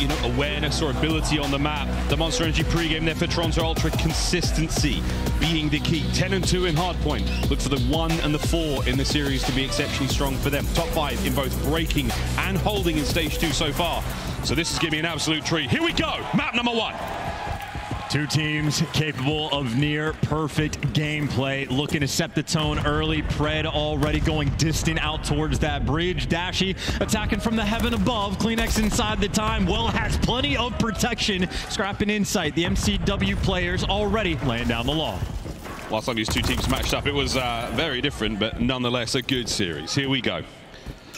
you know, awareness or ability on the map. The Monster Energy pregame there for Toronto Ultra, consistency being the key. 10-2 in hardpoint. Look for the 1 and the 4 in the series to be exceptionally strong for them. Top 5 in both breaking and holding in stage 2 so far. So this is gonna be an absolute treat. Here we go, map number 1. Two teams capable of near perfect gameplay, looking to set the tone early. Pred already going distant out towards that bridge. Dashy attacking from the heaven above. Kleenex inside the time. Well, has plenty of protection. Scrap and Insight, the MCW players already laying down the law. Last time these two teams matched up, it was very different, but nonetheless a good series. Here we go.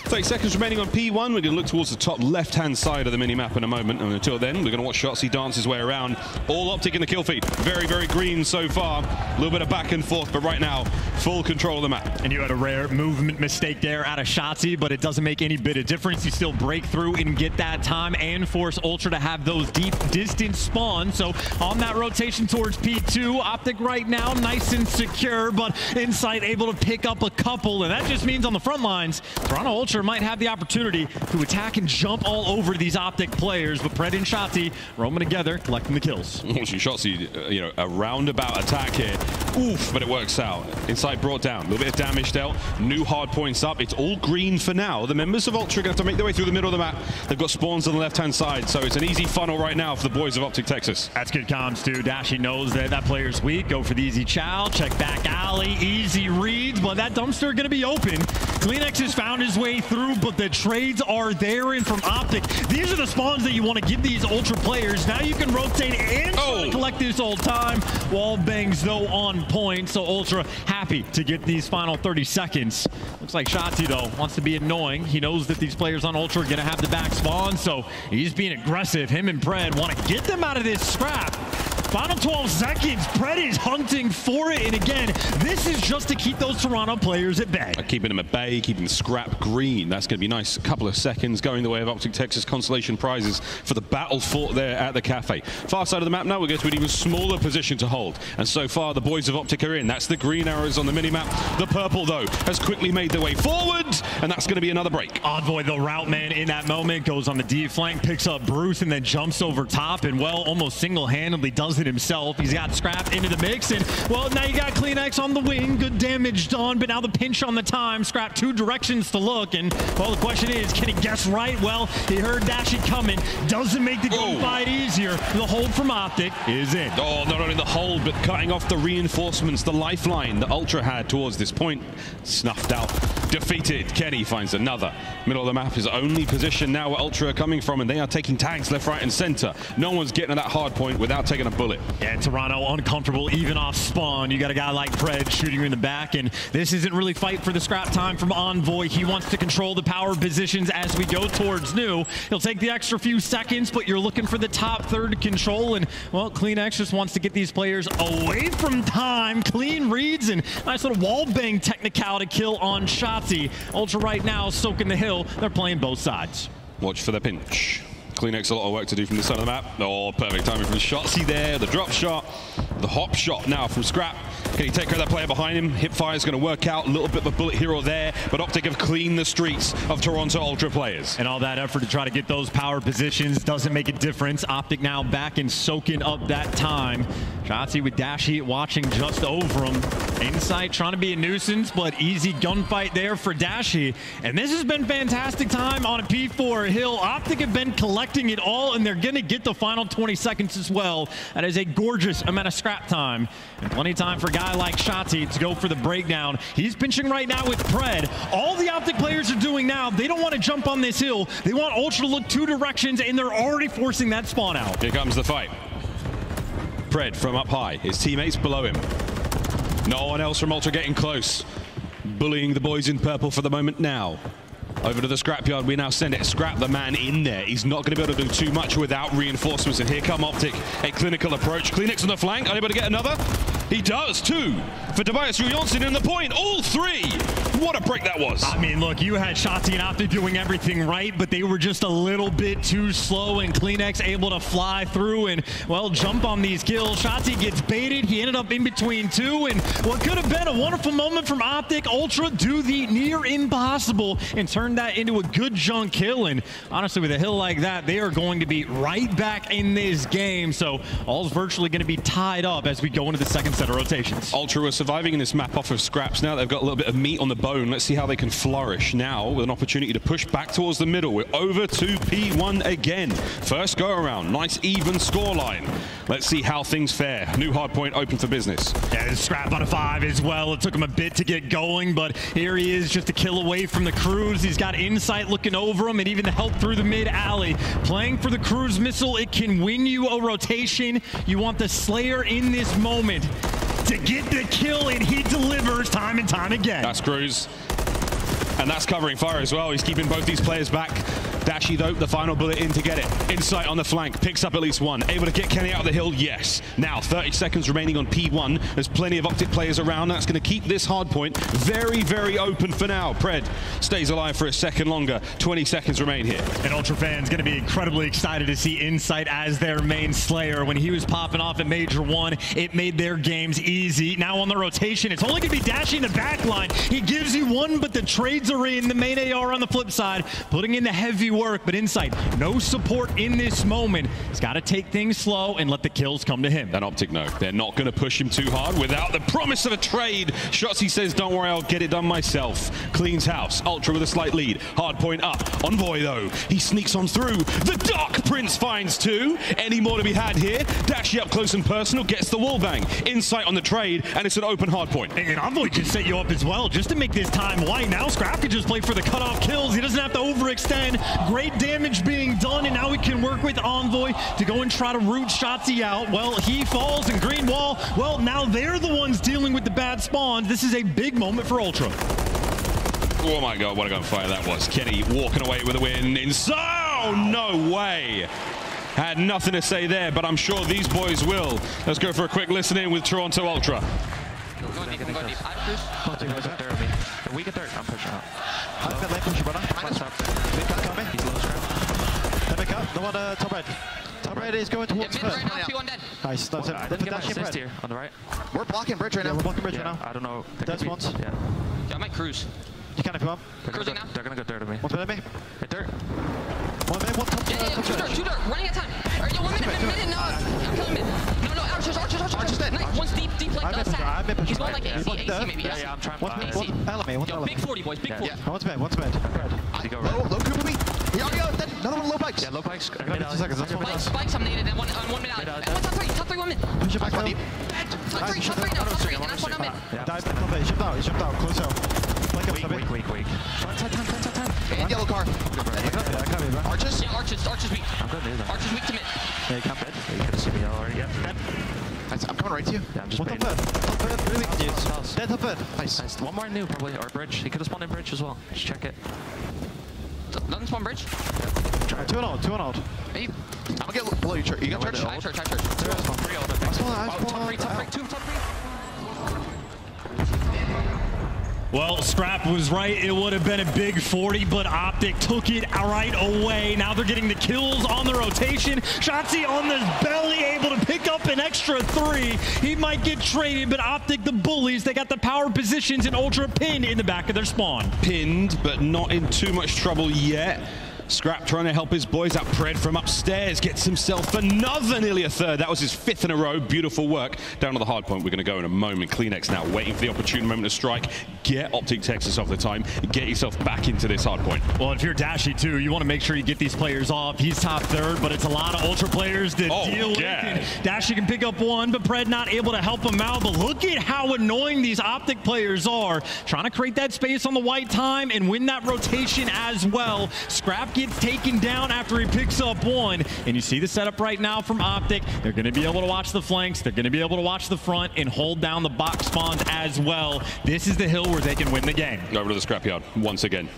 30 seconds remaining on P1. We're going to look towards the top left-hand side of the mini-map in a moment. And until then, we're going to watch Shotzzy dance his way around. All Optic in the kill feed. Very, very green so far. A little bit of back and forth, but right now, full control of the map. And you had a rare movement mistake there out of Shotzzy, but it doesn't make any bit of difference. You still break through and get that time and force Ultra to have those deep, distant spawns. So on that rotation towards P2, Optic right now, nice and secure, but Insight able to pick up a couple. And that just means on the front lines, Toronto Ultra might have the opportunity to attack and jump all over these Optic players, but Pred and Shotzzy roaming together, collecting the kills. Shotzzy, you know, a roundabout attack here. Oof, but it works out. Insight brought down, a little bit of damage dealt, new hard points up. It's all green for now. The members of Ultra are going to have to make their way through the middle of the map. They've got spawns on the left-hand side, so it's an easy funnel right now for the boys of Optic Texas. That's good comms, too. Dashy knows that that player's weak. Go for the easy chow, check back alley, easy reads, but that dumpster going to be open. Kleenex has found his way through, but the trades are there and from Optic. These are the spawns that you want to give these Ultra players. Now you can rotate and collect this all time. Wall bangs, though, on point, so Ultra happy to get these final 30 seconds. Looks like Shotzzy, though, wants to be annoying. He knows that these players on Ultra are going to have the back spawn, so he's being aggressive. Him and Pred want to get them out of this scrap. Final 12 seconds, Pred is hunting for it, and again, this is just to keep those Toronto players at bay. Keeping them at bay, keeping Scrap green. That's going to be nice. A couple of seconds going the way of Optic Texas consolation prizes for the battle fought there at the cafe. Far side of the map now, we go to an even smaller position to hold, and so far the boys of Optic are in. That's the green arrows on the mini-map. The purple, though, has quickly made their way forward, and that's going to be another break. Oddboy, the route man in that moment, goes on the D flank, picks up Bruce, and then jumps over top, and well, almost single-handedly does it himself. He's got Scrap into the mix, and well, now you got Kleenex on the wing. Good damage done, but now the pinch on the time. Scrap two directions to look, and well, the question is, can he guess right? Well, he heard Dashy coming. Doesn't make the fight easier. The hold from Optic is in. Oh, not only the hold, but cutting off the reinforcements, the lifeline that Ultra had towards this point. Snuffed out, defeated. Kenny finds another. Middle of the map is only position now where Ultra are coming from, and they are taking tags left, right, and center. No one's getting to that hard point without taking a bullet. Yeah, Toronto uncomfortable, even off spawn. You got a guy like Pred shooting you in the back, and this isn't really fight for the scrap time from Envoy. He wants to control the power positions as we go towards new. He'll take the extra few seconds, but you're looking for the top third to control, and well, Kleenex just wants to get these players away from time. Clean reads and nice little wall bang technical to kill on Shotzzy. Ultra right now soaking the hill. They're playing both sides. Watch for the pinch. Kleenex, a lot of work to do from this side of the map. Oh, perfect timing from Shotzzy there. The drop shot, the hop shot now from Scrap. Can he take care of that player behind him? Hip fire is going to work out. A little bit of a bullet here or there, but Optic have cleaned the streets of Toronto Ultra players. And all that effort to try to get those power positions doesn't make a difference. Optic now back and soaking up that time. Shotzzy with Dashy watching just over him. Insight trying to be a nuisance, but easy gunfight there for Dashy. And this has been fantastic time on a P4 hill. Optic have been collecting it all, and they're going to get the final 20 seconds as well. That is a gorgeous amount of scrap time. And plenty of time for guys like Shotzzy to go for the breakdown. He's pinching right now with Pred. All the Optic players are doing now, they don't want to jump on this hill. They want Ultra to look two directions, and they're already forcing that spawn out. Here comes the fight. Pred from up high, his teammates below him. No one else from Ultra getting close. Bullying the boys in purple for the moment now. Over to the scrapyard, we now send it. Scrap, the man in there. He's not going to be able to do too much without reinforcements, and here come Optic. A clinical approach. Kleenex on the flank, unable to get another. He does, too, for Tobias Johnson in the point. All three. What a break that was. I mean, look, you had Shotzzy and Optic doing everything right, but they were just a little bit too slow, and Kleenex able to fly through and, well, jump on these kills. Shotzzy gets baited. He ended up in between two, and what could have been a wonderful moment from Optic Ultra do the near impossible and turn that into a good junk kill. And honestly, with a hill like that, they are going to be right back in this game. So all's virtually going to be tied up as we go into the second set of rotations. Ultra are surviving in this map off of scraps now. They've got a little bit of meat on the bone. Let's see how they can flourish now with an opportunity to push back towards the middle. We're over to P1 again. First go around, nice even scoreline. Let's see how things fare. New hard point open for business. Yeah, Scrap on a 5 as well. It took him a bit to get going, but here he is just a kill away from the cruise. He's got Insight looking over him and even the help through the mid alley. Playing for the cruise missile, it can win you a rotation. You want the Slayer in this moment to get the kill, and he delivers time and time again. That's Cruz, and that's covering fire as well. He's keeping both these players back. Dashy, though, the final bullet in to get it. Insight on the flank, picks up at least one. Able to get Kenny out of the hill, yes. Now, 30 seconds remaining on P1. There's plenty of Optic players around. That's going to keep this hard point very, very open for now. Pred stays alive for a second longer. 20 seconds remain here. And Ultra fans going to be incredibly excited to see Insight as their main Slayer. When he was popping off at Major 1, it made their games easy. Now on the rotation, it's only going to be Dashy in the back line. He gives you one, but the trades are in. The main AR on the flip side, putting in the heavy work, but Insight, no support in this moment. He's got to take things slow and let the kills come to him. And Optic, no, they're not going to push him too hard without the promise of a trade. Shotzzy says, don't worry, I'll get it done myself. Cleans house. Ultra with a slight lead. Hard point up. Envoy, though, he sneaks on through. The Dark Prince finds two. Any more to be had here? Dashy up close and personal, gets the wall bang. Insight on the trade, and it's an open hard point. And Envoy can set you up as well, just to make this time white. Now Scrap can just play for the cutoff kills. He doesn't have to overextend. Great damage being done, and now we can work with Envoy to go and try to root Shotzzy out. Well, he falls, and Green Wall, well, now they're the ones dealing with the bad spawns. This is a big moment for Ultra. Oh my God, what a gunfire that was. Kenny walking away with a win. Inside. Oh, no way. Had nothing to say there, but I'm sure these boys will. Let's go for a quick listen-in with Toronto Ultra. I'm pushing out. Top right. Top right is going towards first. Right now, nice. That's it. Then Dash in here on the right. We're blocking bridge right now. I don't know. That's once. Yeah. I might cruise. You can't if you want. Cruising now. They're gonna go third of me. What's better me? Hit dirt. One top. Yeah. Two dirt. Running at time. Alright, yo, 1 minute. No, I'm killing mid. No. Archer's dead. Nice. One's deep like outside. He's going like AC maybe. Yeah, I'm trying. One big 40 boys. Big 40. Yeah. One's bad. Low Cooper me. Another one low bikes. Yeah, low bikes. Bikes, I'm needed. And one minute out. And one top three, 1 minute. Push it back up. Top three now. Top three, and that's one on mid. Dive back top eight. Shipped out. Close out. Flank up. Weak. Time. And yellow car. Arches? Yeah, Arches weak. I'm good, dude. Arches weak to mid. Yeah, you can't bed. You could have seen me already. Yep. I'm coming right to you. Yeah, I'm just waiting. Top third. Really good news. Dead top third. Nice. One more new, probably. Or bridge. He could have spawned in bridge as well. Let's check it. Nothing's one bridge. Two and old. Hey, I'm gonna get below your church. You got church? I church. Three old. Top three. Well, Scrap was right. It would have been a big 40, but Optic took it right away. Now they're getting the kills on the rotation. Shotzzy on the belly, able to pick up an extra three. He might get traded, but Optic, the bullies, they got the power positions and Ultra pinned in the back of their spawn. Pinned, but not in too much trouble yet. Scrap trying to help his boys out. Pred from upstairs gets himself another, nearly a third. That was his 5th in a row. Beautiful work. Down to the hard point. We're going to go in a moment. Kleenex now waiting for the opportune moment to strike. Get Optic Texas off the time. Get yourself back into this hard point. Well, if you're Dashy too, you want to make sure you get these players off. He's top third, but it's a lot of Ultra players to deal with. And Dashy can pick up one, but Pred not able to help him out. But look at how annoying these Optic players are. Trying to create that space on the white time and win that rotation as well. Scrap gets taken down after he picks up one, and you see the setup right now from Optic. They're going to be able to watch the flanks, they're going to be able to watch the front, and hold down the box spawns as well. This is the hill where they can win the game. Over to the scrapyard once again,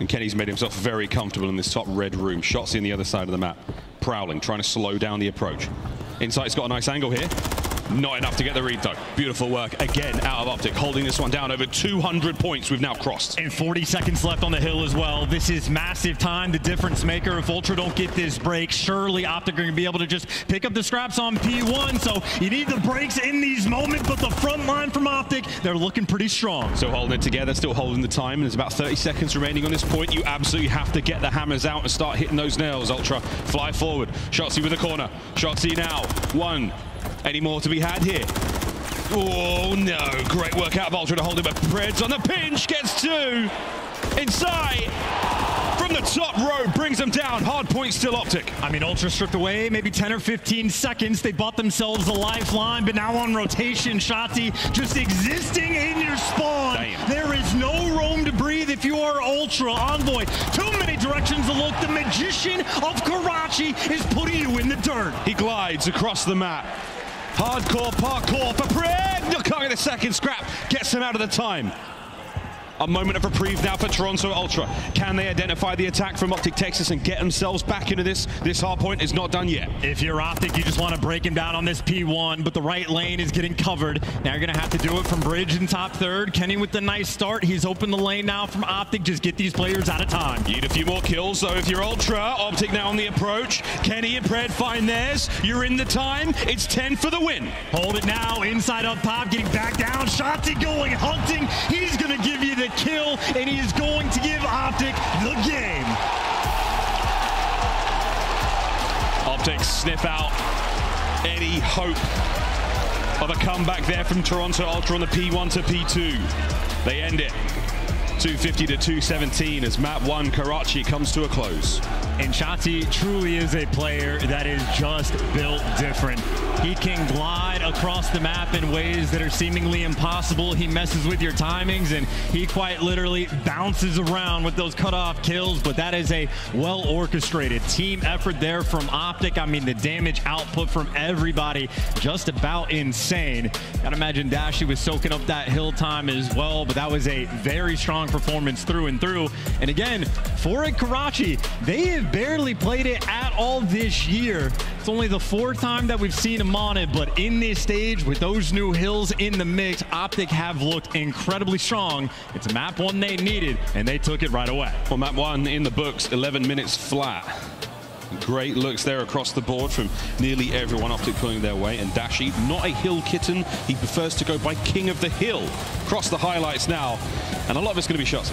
and Kenny's made himself very comfortable in this top red room. Shotzzy on the other side of the map, prowling, trying to slow down the approach. Insight's got a nice angle here. Not enough to get the read, though. Beautiful work again out of Optic, holding this one down. Over 200 points we've now crossed. And 40 seconds left on the hill as well. This is massive time, the difference maker. If Ultra don't get this break, surely Optic are going to be able to just pick up the scraps on P1. So you need the breaks in these moments, but the front line from Optic, they're looking pretty strong. So holding it together, still holding the time. And there's about 30 seconds remaining on this point. You absolutely have to get the hammers out and start hitting those nails. Ultra fly forward. Shotzzy with the corner. Shotzzy now. One. Any more to be had here? Oh, no. Great work out of Ultra to hold it, but Pred's on the pinch. Gets two. Inside. From the top row, brings them down. Hard point still Optic. I mean, Ultra stripped away maybe 10 or 15 seconds. They bought themselves a lifeline, but now on rotation, Shotzzy just existing in your spawn. Damn. There is no room to breathe if you are Ultra. Envoy, too many directions to look. The magician of Karachi is putting you in the dirt. He glides across the map. Hardcore parkour for Pred. Look at the second scrap. Gets him out of the time. A moment of reprieve now for Toronto Ultra. Can they identify the attack from Optic Texas and get themselves back into this? This hard point is not done yet. If you're Optic, you just want to break him down on this P1, but the right lane is getting covered. Now you're going to have to do it from bridge in top third. Kenny with the nice start. He's opened the lane now from Optic. Just get these players out of time. You need a few more kills, though, if you're Ultra. Optic now on the approach. Kenny and Pred find theirs. You're in the time. It's 10 for the win. Hold it now. Inside up top, getting back down. Shotzzy going hunting. He's going to give you the kill, and he is going to give Optic the game. Optic sniff out any hope of a comeback there from Toronto Ultra on the P1 to P2. They end it 250 to 217 as map one Karachi comes to a close. And Shotzzy truly is a player that is just built different. He can glide across the map in ways that are seemingly impossible. He messes with your timings, and he quite literally bounces around with those cutoff kills, but that is a well-orchestrated team effort there from Optic. I mean, the damage output from everybody, just about insane. Gotta imagine Dashy was soaking up that hill time as well, but that was a very strong performance through and through. And again, for Karachi, they have barely played it at all this year. It's only the fourth time that we've seen him on it, but in this stage with those new hills in the mix, Optic have looked incredibly strong. It's a map one they needed, and they took it right away. Well, map one in the books, 11 minutes flat. Great looks there across the board from nearly everyone. Optic pulling their way, and Dashy, not a hill kitten. He prefers to go by King of the Hill. Across the highlights now, and a lot of it's going to be shots.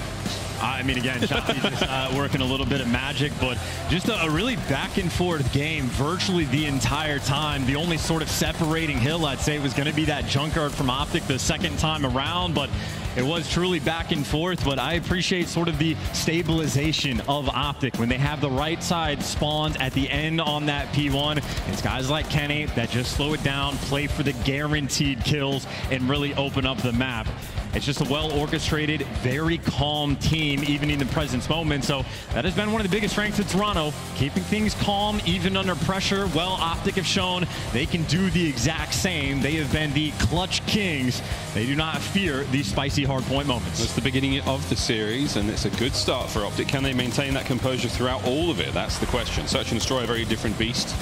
I mean, again, Shotzzy just working a little bit of magic, but just a really back-and-forth game virtually the entire time. The only sort of separating hill, I'd say, was going to be that junkyard from Optic the second time around, but it was truly back and forth. But I appreciate sort of the stabilization of Optic when they have the right side spawned at the end on that P1. It's guys like Kenny that just slow it down, play for the guaranteed kills, and really open up the map. It's just a well-orchestrated, very calm team, even in the present moment. So that has been one of the biggest strengths of Toronto, keeping things calm, even under pressure. Well, Optic have shown they can do the exact same. They have been the clutch kings. They do not fear these spicy hardpoint moments. It's the beginning of the series, and it's a good start for Optic. Can they maintain that composure throughout all of it? That's the question. Search and Destroy, a very different beast.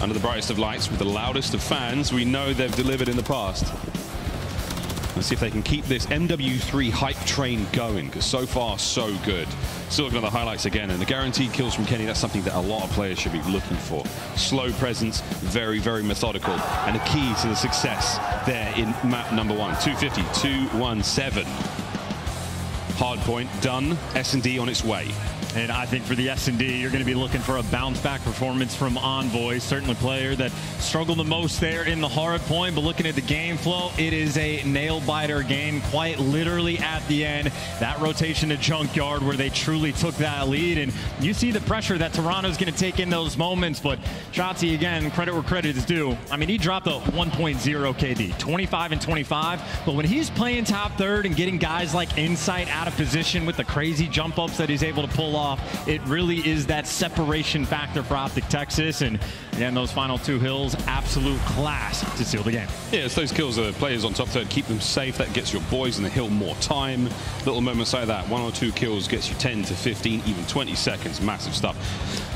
Under the brightest of lights, with the loudest of fans, we know they've delivered in the past. Let's see if they can keep this MW3 hype train going, because so far, so good. Still looking at the highlights again, and the guaranteed kills from Kenny, that's something that a lot of players should be looking for. Slow presence, very, very methodical, and a key to the success there in map number one. 250, 217. Hard point done, S&D on its way. And I think for the S&D, you're going to be looking for a bounce-back performance from Envoy. Certainly a player that struggled the most there in the hard point, but looking at the game flow, it is a nail-biter game quite literally at the end. That rotation to Junkyard where they truly took that lead, and you see the pressure that Toronto's going to take in those moments, but Shotzzy, again, credit where credit is due. I mean, he dropped a 1.0 KD, 25 and 25, but when he's playing top third and getting guys like Insight out of position with the crazy jump-ups that he's able to pull off, it really is that separation factor for Optic Texas, and again, those final two hills, absolute class to seal the game. Yeah, it's those kills that the players on top third keep them safe. That gets your boys in the hill more time. Little moments like that, one or two kills gets you 10 to 15, even 20 seconds. Massive stuff.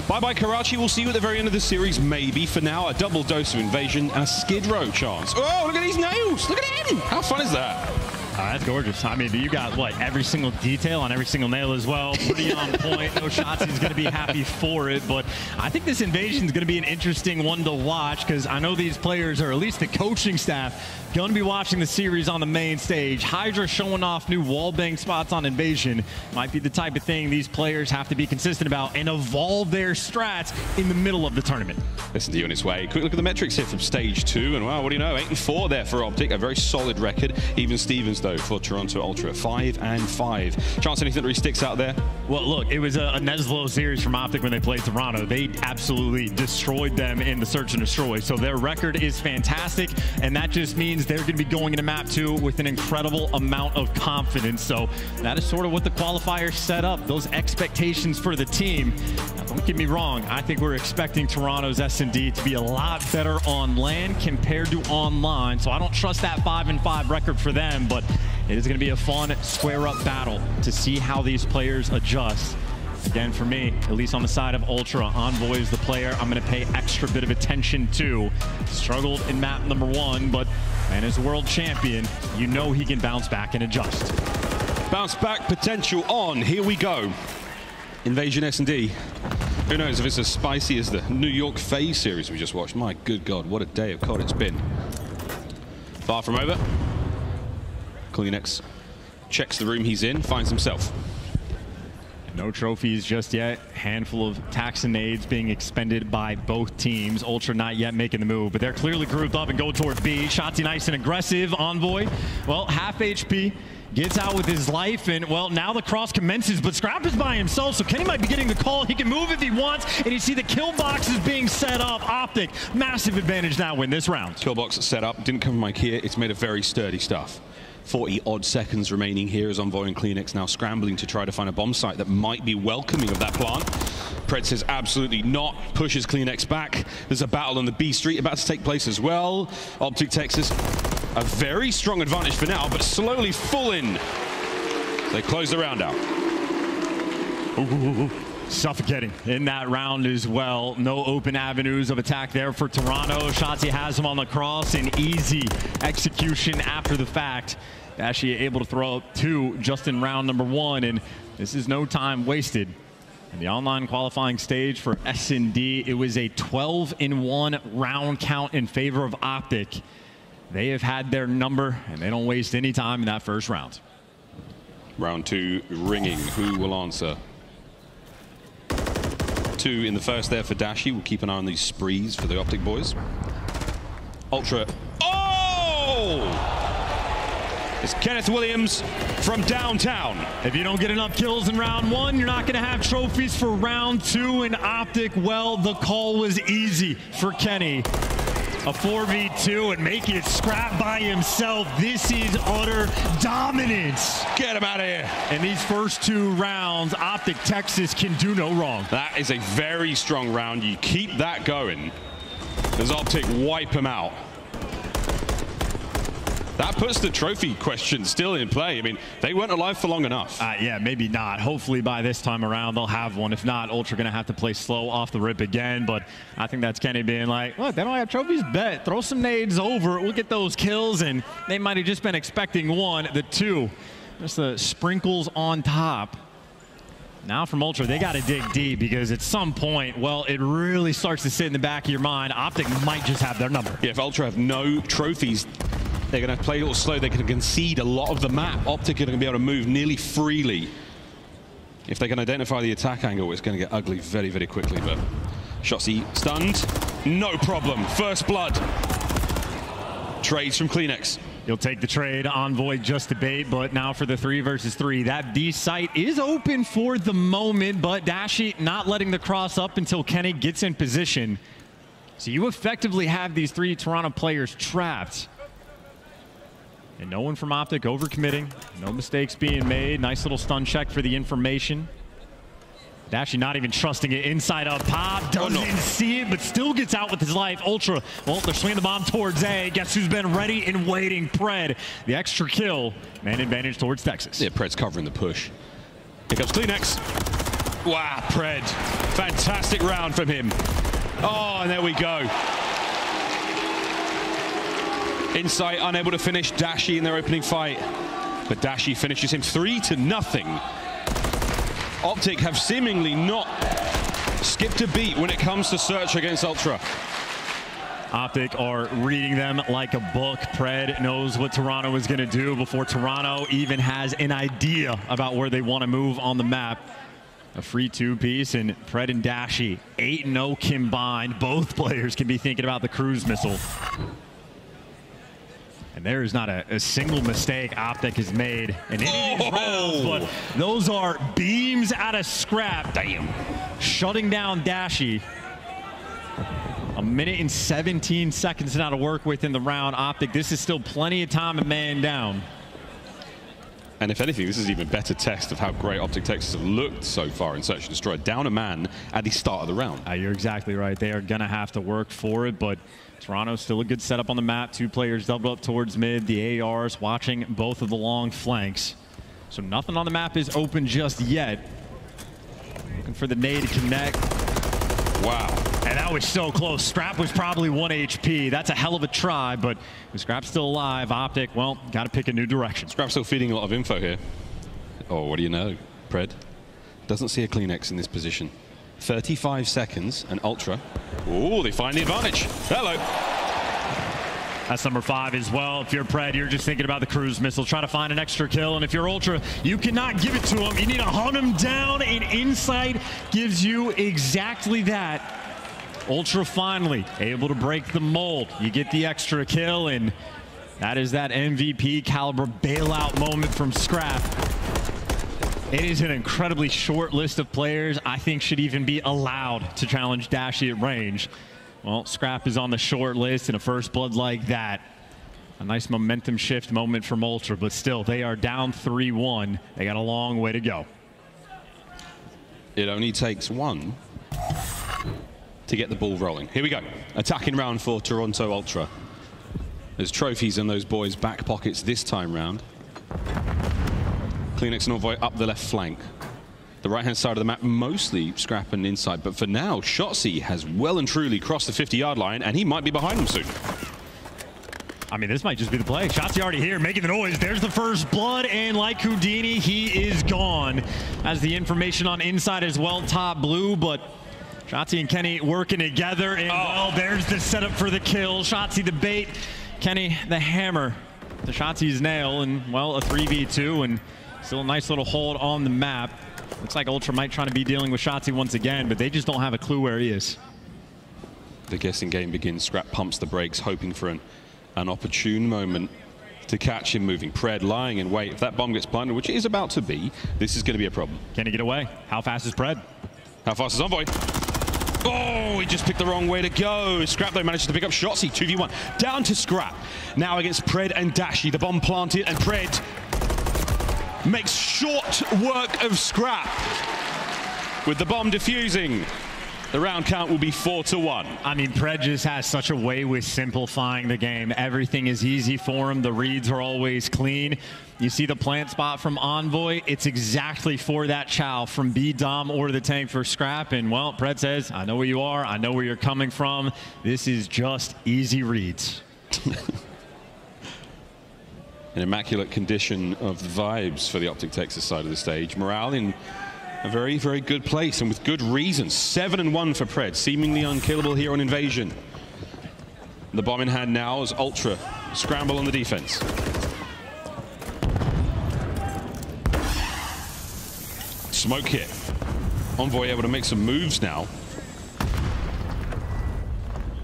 Bye-bye, Karachi. We'll see you at the very end of the series, maybe. For now, a double dose of Invasion and a Skid Row chance. Oh, look at these nails. Look at him. How fun is that? That's gorgeous. I mean, you got, what, every single detail on every single nail as well. Pretty on point. No Shotzi's going to be happy for it. But I think this Invasion is going to be an interesting one to watch because I know these players, or at least the coaching staff, going to be watching the series on the main stage. Hydra showing off new wall bang spots on Invasion. Might be the type of thing these players have to be consistent about and evolve their strats in the middle of the tournament. Listen to you on his way. Quick look at the metrics here from stage 2. And, wow, what do you know? 8-4 there for Optic. A very solid record. Even Stevens, though, for Toronto Ultra, 5-5. Chance, anything that really sticks out there? Well, look, it was a Neslo series from Optic when they played Toronto. They absolutely destroyed them in the search and destroy. So their record is fantastic, and that just means they're going to be going into map 2 with an incredible amount of confidence. So that is sort of what the qualifiers set up, those expectations for the team. Now, don't get me wrong, I think we're expecting Toronto's S&D to be a lot better on land compared to online. So I don't trust that 5-5 record for them, but it is going to be a fun square-up battle to see how these players adjust. Again, for me, at least on the side of Ultra, Envoy is the player I'm going to pay extra bit of attention to. Struggled in map number 1, but man is world champion. You know he can bounce back and adjust. Bounce back potential on. Here we go. Invasion S&D. Who knows if it's as spicy as the New York FaZe series we just watched. My good God, what a day of COD it's been. Far from over. Kleenex checks the room he's in, finds himself. No trophies just yet. Handful of tax and aids being expended by both teams. Ultra not yet making the move, but they're clearly grouped up and go toward B. Shotzzy nice and aggressive. Envoy, well, half HP. Gets out with his life, and, well, now the cross commences, but Scrap is by himself, so Kenny might be getting the call. He can move if he wants, and you see the kill box is being set up. Optic, massive advantage now win this round. Kill box set up. Didn't come from Ikea. It's made of very sturdy stuff. 40-odd seconds remaining here as Envoy and Kleenex now scrambling to try to find a bomb site that might be welcoming of that plant. Pred says absolutely not, pushes Kleenex back. There's a battle on the B street about to take place as well. Optic Texas, a very strong advantage for now, but slowly full in. They close the round out. Ooh. Suffocating in that round as well. No open avenues of attack there for Toronto. Shotzzy has him on the cross, and easy execution after the fact. Dashy able to throw up 2 just in round number 1, and this is no time wasted. In the online qualifying stage for S&D, it was a 12-1 round count in favor of Optic. They have had their number, and they don't waste any time in that first round. Round 2 ringing. Who will answer? 2 in the first there for Dashy. We'll keep an eye on these sprees for the Optic boys. Ultra. Oh! It's Kenneth Williams from downtown. If you don't get enough kills in round 1, you're not going to have trophies for round 2 in Optic. Well, the call was easy for Kenny. A 4v2 and making it Scrap by himself. This is utter dominance. Get him out of here. In these first 2 rounds, Optic Texas can do no wrong. That is a very strong round. You keep that going, does Optic wipe him out? That puts the trophy question still in play. I mean, they weren't alive for long enough. Yeah, maybe not. Hopefully by this time around, they'll have one. If not, Ultra going to have to play slow off the rip again. But I think that's Kenny being like, look, they don't have trophies, bet. Throw some nades over. We'll get those kills. And they might have just been expecting 1, the 2. Just the sprinkles on top. Now from Ultra, they got to dig deep because at some point, well, it really starts to sit in the back of your mind. Optic might just have their number. Yeah, if Ultra have no trophies, they're going to play a little slow. They're going to concede a lot of the map. Optic are going to be able to move nearly freely. If they can identify the attack angle, it's going to get ugly very, very quickly. But Shotzzy stunned. No problem. First blood. Trades from Kleenex. He'll take the trade. Envoy just debate, but now for the 3v3. That B site is open for the moment, but Dashy not letting the cross up until Kenny gets in position. So you effectively have these 3 Toronto players trapped. And no one from Optic overcommitting. No mistakes being made. Nice little stun check for the information. Dashy not even trusting it. Inside up pop. Doesn't see it, but still gets out with his life. Ultra, well, they're swinging the bomb towards A. Guess who's been ready and waiting? Pred. The extra kill. Man advantage towards Texas. Yeah, Pred's covering the push. Here comes Kleenex. Wow, Pred. Fantastic round from him. Oh, and there we go. Insight unable to finish Dashy in their opening fight. But Dashy finishes him 3-0. Optic have seemingly not skipped a beat when it comes to search against Ultra. Optic are reading them like a book. Pred knows what Toronto is going to do before Toronto even has an idea about where they want to move on the map. A free two-piece, and Pred and Dashy, 8-0 combined. Both players can be thinking about the cruise missile. And there is not a single mistake Optic has made in any of these rounds, but those are beams out of Scrap. Damn. Shutting down Dashy. A minute and 17 seconds now to work with in the round. Optic, this is still plenty of time and man down. And if anything, this is an even better test of how great Optic Texas have looked so far in Search and Destroy. Down a man at the start of the round. You're exactly right. They are going to have to work for it, but Toronto's still a good setup on the map. Two players doubled up towards mid. The ARs watching both of the long flanks. So nothing on the map is open just yet. Looking for the nade to connect. Wow. And that was so close. Scrap was probably 1 HP. That's a hell of a try, but with Scrap still alive, Optic, well, got to pick a new direction. Scrap's still feeding a lot of info here. Oh, what do you know? Pred doesn't see a Kleenex in this position. 35 seconds, and Ultra. Oh, they find the advantage. Hello. That's number 5 as well. If you're Pred, you're just thinking about the cruise missile, trying to find an extra kill. And if you're Ultra, you cannot give it to them. You need to hunt them down, and Insight gives you exactly that. Ultra finally able to break the mold. You get the extra kill, and that is that MVP caliber bailout moment from Scrap. It is an incredibly short list of players I think should even be allowed to challenge Dashy at range. Well, Scrap is on the short list, and a first blood like that. A nice momentum shift moment from Ultra, but still, they are down 3-1. They got a long way to go. It only takes one to get the ball rolling. Here we go. Attacking round for Toronto Ultra. There's trophies in those boys' back pockets this time round. Kleenex and Envoy up the left flank. The right-hand side of the map, mostly Scrap and Insight, but for now, Shotzzy has well and truly crossed the 50-yard line, and he might be behind them soon. I mean, this might just be the play. Shotzzy already here, making the noise. There's the first blood, and like Houdini, he is gone. As the information on Insight as well, top blue, but Shotzzy and Kenny working together, and well, there's the setup for the kill. Shotzzy the bait, Kenny the hammer to Shotzi's nail, and well, a 3v2, and still a nice little hold on the map. Looks like Ultra might trying to be dealing with Shotzzy once again, but they just don't have a clue where he is. The guessing game begins. Scrap pumps the brakes, hoping for an opportune moment to catch him moving. Pred lying in wait. If that bomb gets planted, which it is about to be, this is going to be a problem. Can he get away? How fast is Pred? How fast is Envoy? Oh, he just picked the wrong way to go. Scrap, though, manages to pick up Shotzzy. 2v1. Down to Scrap. Now against Pred and Dashy. The bomb planted, and Pred makes short work of Scrap with the bomb defusing. The round count will be 4-1. I mean, Pred just has such a way with simplifying the game. Everything is easy for him. The reads are always clean. You see the plant spot from Envoy. It's exactly for that chow from B-Dom or the tank for Scrap. And, well, Pred says, I know where you are. I know where you're coming from. This is just easy reads. An immaculate condition of the vibes for the Optic Texas side of the stage. Morale in a very, very good place, and with good reason. 7-1 for Pred, seemingly unkillable here on Invasion. The bomb in hand now as Ultra scramble on the defense. Smoke hit. Envoy able to make some moves now.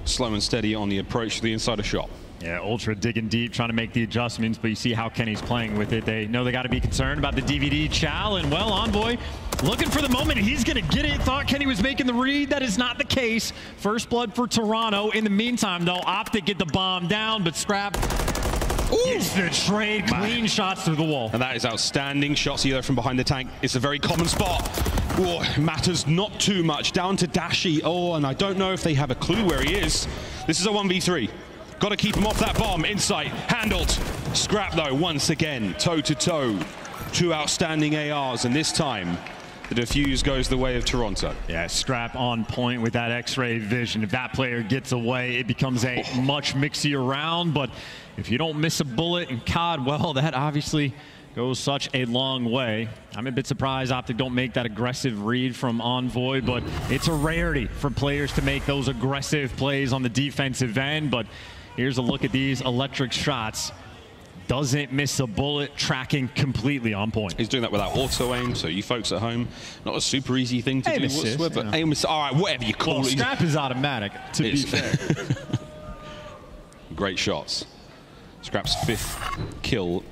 Slow and steady on the approach to the insider shop. Yeah, Ultra digging deep, trying to make the adjustments, but you see how Kenny's playing with it. They know they got to be concerned about the DVD chow, and well, Envoy looking for the moment. He's going to get it. Thought Kenny was making the read. That is not the case. First blood for Toronto. In the meantime, though, Optic get the bomb down, but Scrap gets the trade. Clean shots through the wall. And that is outstanding. Shots either from behind the tank. It's a very common spot. Oh, matters not too much. Down to Dashy. Oh, and I don't know if they have a clue where he is. This is a 1v3. Got to keep him off that bomb. Insight handled. Scrap, though, once again, toe-to-toe. Two outstanding ARs, and this time The defuse goes the way of Toronto. Yeah, Scrap on point with that X-ray vision. If that player gets away, it becomes a much mixier round, but if you don't miss a bullet in COD, well, that obviously goes such a long way. I'm a bit surprised Optic don't make that aggressive read from Envoy, but it's a rarity for players to make those aggressive plays on the defensive end. But here's a look at these electric shots. Doesn't miss a bullet, tracking completely on point. He's doing that without auto aim, so you folks at home, not a super easy thing to aim do assist, whatsoever. Yeah. Aim assist, all right, whatever you call it. Scrap is automatic, to be fair. Great shots. Scrap's fifth kill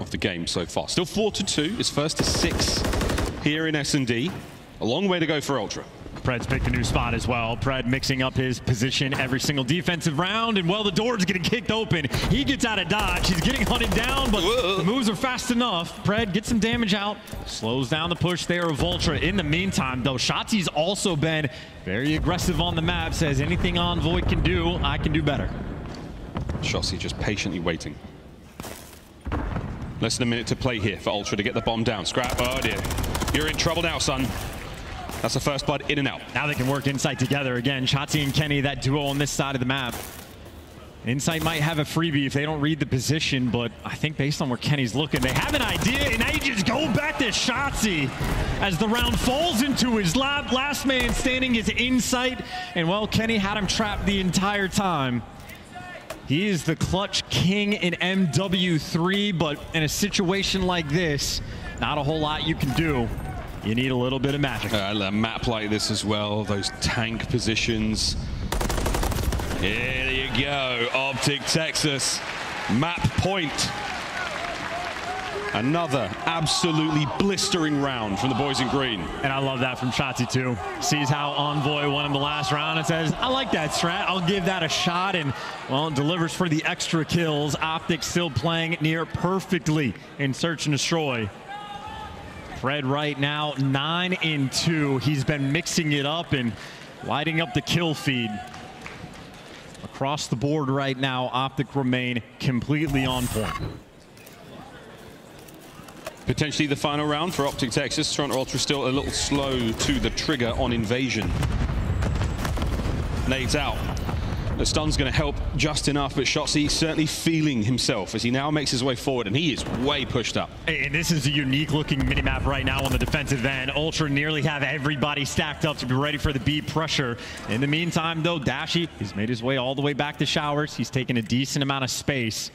of the game so far. Still 4-2, it's first to 6 here in S&D. A long way to go for Ultra. Pred's picked a new spot as well. Pred mixing up his position every single defensive round, and well, the door's getting kicked open. He gets out of dodge. He's getting hunted down, but the moves are fast enough. Pred gets some damage out, slows down the push there of Ultra. In the meantime, though, Shotzzy's also been very aggressive on the map, says anything Envoy can do, I can do better. Shotzzy just patiently waiting. Less than a minute to play here for Ultra to get the bomb down. Scrap, oh dear. You're in trouble now, son. That's the first blood in and out. Now they can work Insight together again. Shotzzy and Kenny, that duo on this side of the map. Insight might have a freebie if they don't read the position, but I think based on where Kenny's looking, they have an idea, and now you just go back to Shotzzy as the round falls into his lap. Last man standing is Insight, and well, Kenny had him trapped the entire time. He is the clutch king in MW3, but in a situation like this, not a whole lot you can do. You need a little bit of magic. A map like this as well, those tank positions. Here you go, Optic Texas, map point. Another absolutely blistering round from the boys in green. And I love that from Shotzzy too. Sees how Envoy won in the last round and says, I like that strat, I'll give that a shot, and well, delivers for the extra kills. Optic still playing near perfectly in Search and Destroy. Pred right now 9-2. He's been mixing it up and lighting up the kill feed. Across the board right now, Optic remain completely on point. Potentially the final round for Optic Texas. Toronto Ultra still a little slow to the trigger on Invasion. Nades out. The stun's going to help just enough, but Shotzzy certainly feeling himself as he now makes his way forward, and he is way pushed up. And this is a unique-looking minimap right now on the defensive end. Ultra nearly have everybody stacked up to be ready for the B pressure. In the meantime, though, Dashy has made his way all the way back to Showers. He's taken a decent amount of space.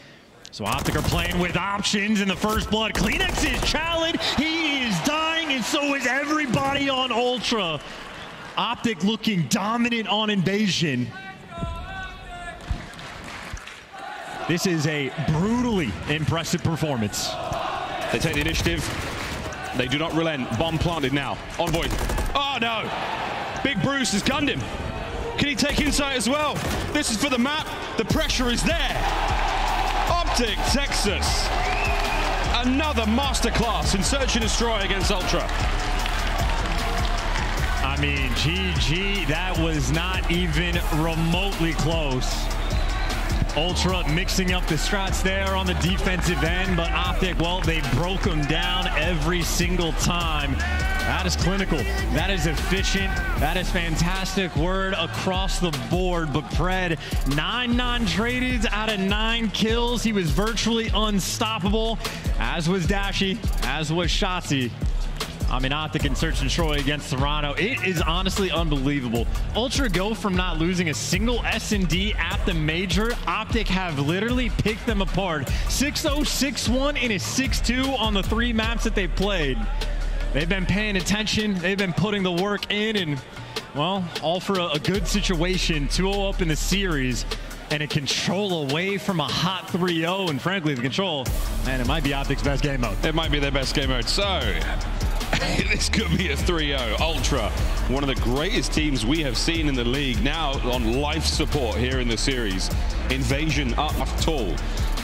So Optic are playing with options in the first blood. Kleenex is challenged. He is dying, and so is everybody on Ultra. Optic looking dominant on Invasion. This is a brutally impressive performance. They take the initiative. They do not relent. Bomb planted now. Envoy. Oh, no. Big Bruce has gunned him. Can he take Insight as well? This is for the map. The pressure is there. Optic Texas. Another masterclass in Search and Destroy against Ultra. I mean, GG, that was not even remotely close. Ultra mixing up the strats there on the defensive end, but Optic, well, they broke them down every single time. That is clinical. That is efficient. That is fantastic word across the board. But Pred, 9 non-tradeds out of 9 kills. He was virtually unstoppable, as was Dashy, as was Shotzzy. I mean, Optic in Search and Destroy against Toronto. It is honestly unbelievable. Ultra go from not losing a single S&D at the major. Optic have literally picked them apart. 6-0, 6-1, and a 6-2 on the 3 maps that they've played. They've been paying attention. They've been putting the work in, and, well, all for a good situation. 2-0 up in the series, and a control away from a hot 3-0. And frankly, the control, man, it might be Optic's best game mode. It might be their best game mode. So this could be a 3-0. Ultra, one of the greatest teams we have seen in the league, now on life support here in the series. Invasion up tall.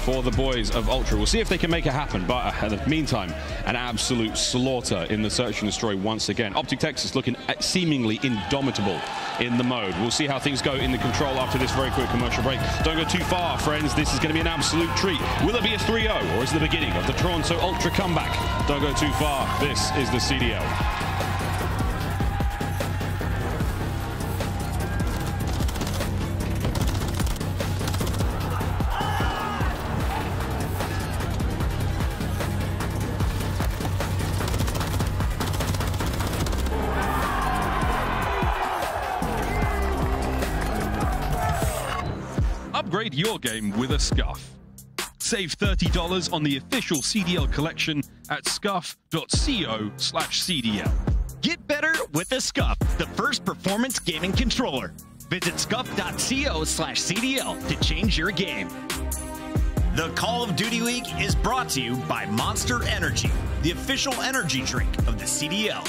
for the boys of Ultra. We'll see if they can make it happen, but in the meantime, an absolute slaughter in the search and destroy once again. Optic Texas looking seemingly indomitable in the mode. We'll see how things go in the control after this very quick commercial break. Don't go too far, friends. This is going to be an absolute treat. Will it be a 3-0, or is it the beginning of the Toronto Ultra comeback? Don't go too far. This is the CDL. Upgrade your game with a Scuf. Save $30 on the official CDL collection at scuf.co/CDL. Get better with a Scuf, the first performance gaming controller. Visit scuf.co/CDL to change your game. The Call of Duty League is brought to you by Monster Energy, the official energy drink of the CDL.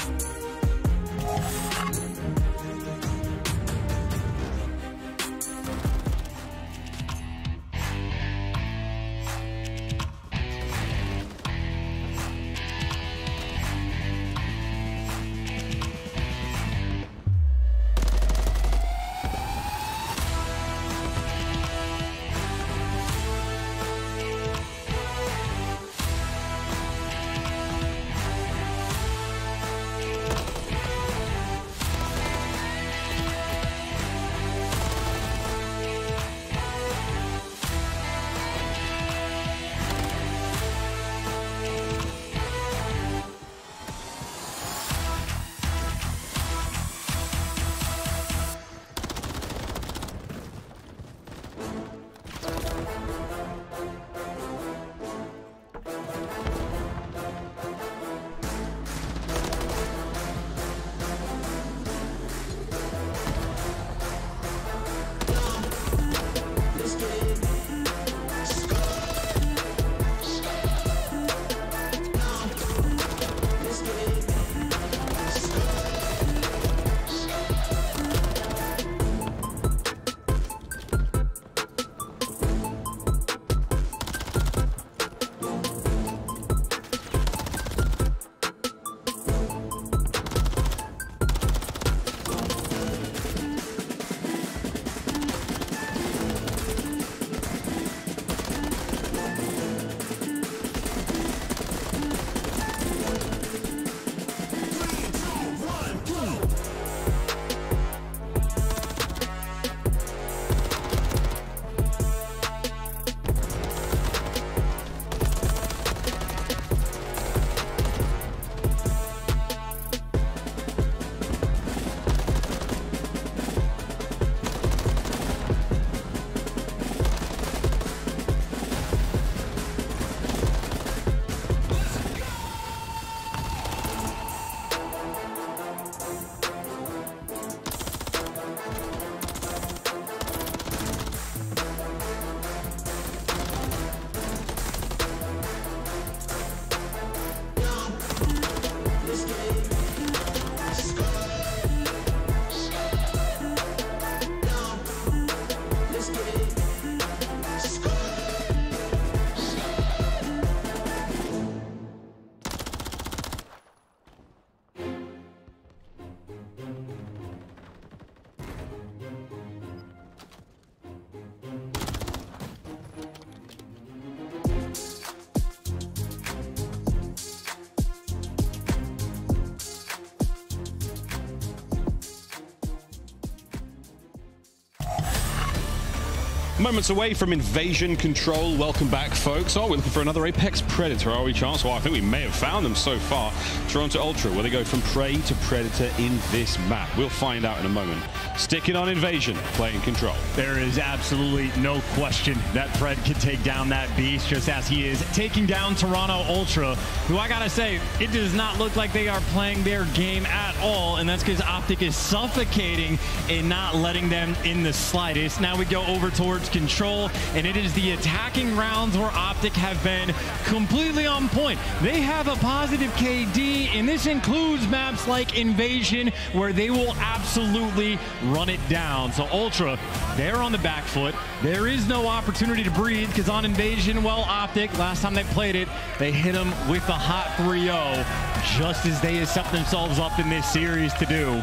Moments away from Invasion Control. Welcome back, folks. Oh, we're looking for another Apex Predator, are we, Chance? Well, I think we may have found them so far. Toronto Ultra, where they go from prey to predator in this map. We'll find out in a moment. Sticking on Invasion, playing Control. There is absolutely no question that Pred can take down that beast, just as he is taking down Toronto Ultra, who, I gotta say, it does not look like they are playing their game at all, and that's because Optic is suffocating and not letting them in the slightest. Now we go over towards towards control, and it is the attacking rounds where Optic have been completely on point. They have a positive KD, and this includes maps like Invasion, where they will absolutely run it down. So Ultra, they're on the back foot. There is no opportunity to breathe, because on Invasion, well, Optic, last time they played it, they hit them with the hot 3-0, just as they set themselves up in this series to do.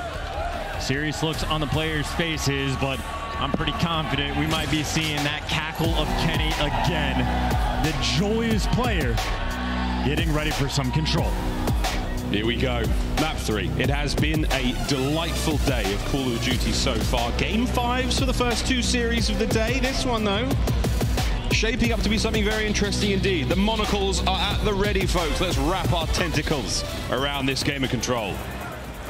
Serious looks on the players' faces, but I'm pretty confident we might be seeing that cackle of Kenny again. The joyous player getting ready for some control. Here we go, map 3. It has been a delightful day of Call of Duty so far. Game 5s for the first two series of the day. This one, though, shaping up to be something very interesting indeed. The monocles are at the ready, folks. Let's wrap our tentacles around this game of control.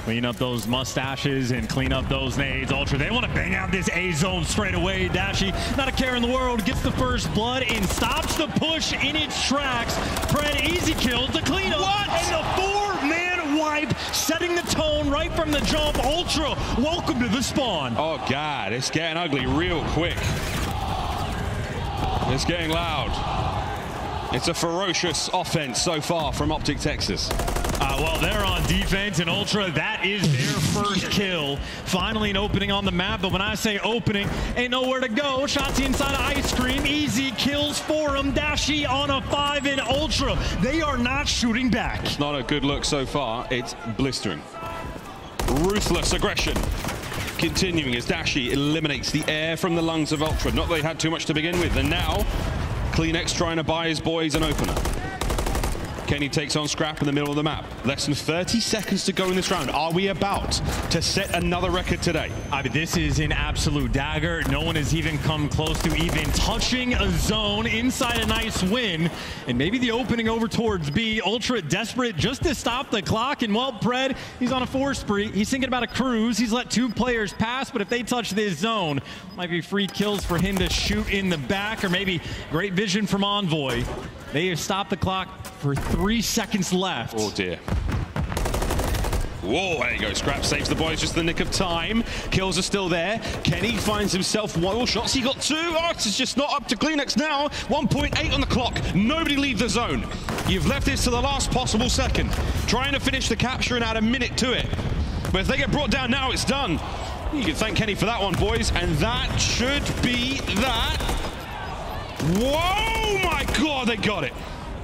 Clean up those mustaches and clean up those nades. Ultra, they want to bang out this A-zone straight away. Dashy, not a care in the world, gets the first blood and stops the push in its tracks. Pred easy kills the cleanup. What? And the four-man wipe, setting the tone right from the jump. Ultra, welcome to the spawn. Oh, God, it's getting ugly real quick. It's getting loud. It's a ferocious offense so far from Optic Texas. Well, they're on defense, and Ultra, that is their first kill. Finally an opening on the map, but when I say opening, ain't nowhere to go. Shotzzy inside of ice cream, easy kills for him. Dashy on a 5, and Ultra, they are not shooting back. It's not a good look so far. It's blistering. Ruthless aggression continuing as Dashy eliminates the air from the lungs of Ultra. Not that they had too much to begin with, and now Kleenex trying to buy his boys an opener. Kenny takes on Scrap in the middle of the map. Less than 30 seconds to go in this round. Are we about to set another record today? I mean, this is an absolute dagger. No one has even come close to even touching a zone. Inside, a nice win. And maybe the opening over towards B. Ultra desperate just to stop the clock. And, well, Pred, he's on a 4 spree. He's thinking about a cruise. He's let 2 players pass, but if they touch this zone, might be free kills for him to shoot in the back, or maybe great vision from Envoy. They have stopped the clock for 3 seconds left. Oh, dear. Whoa, there you go. Scrap saves the boys just in the nick of time. Kills are still there. Kenny finds himself one shots. He got 2. Oh, it's just not up to Kleenex now. 1.8 on the clock. Nobody leave the zone. You've left this to the last possible second. Trying to finish the capture and add a minute to it. But if they get brought down now, it's done. You can thank Kenny for that one, boys. And that should be that. Whoa! Oh my God, they got it.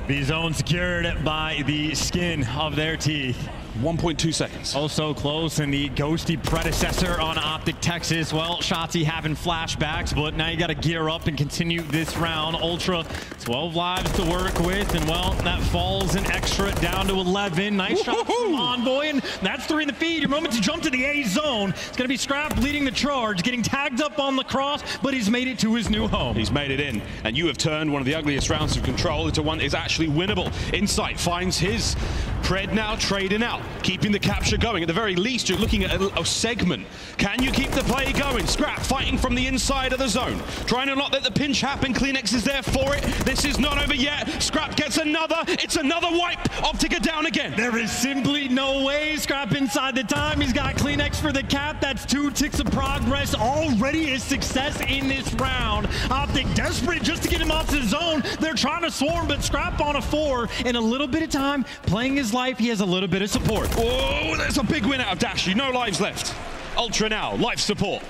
The zone secured by the skin of their teeth. 1.2 seconds. Oh, so close, and the ghosty predecessor on Optic Texas. Well, Shotzzy having flashbacks, but now you got to gear up and continue this round. Ultra, 12 lives to work with, and, well, that falls an extra down to 11. Nice shot from Envoy, and that's 3 in the feed. Your moment to jump to the A zone. It's going to be Scrap leading the charge, getting tagged up on the cross, but he's made it to his new home. He's made it in, and you have turned one of the ugliest rounds of control into one that is actually winnable. Insight finds his. Pred now trading out, keeping the capture going. At the very least, you're looking at a segment. Can you keep the play going? Scrap fighting from the inside of the zone, trying to not let the pinch happen. Kleenex is there for it. This is not over yet. Scrap gets another. It's another wipe. Optic are down again. There is simply no way. Scrap inside the time. He's got Kleenex for the cap. That's 2 ticks of progress. Already a success in this round. Optic desperate just to get him off the zone. They're trying to swarm, but Scrap on a 4 in a little bit of time, playing his life. He has a little bit of support. Oh, that's a big win out of Dashy. No lives left. Ultra now, life support.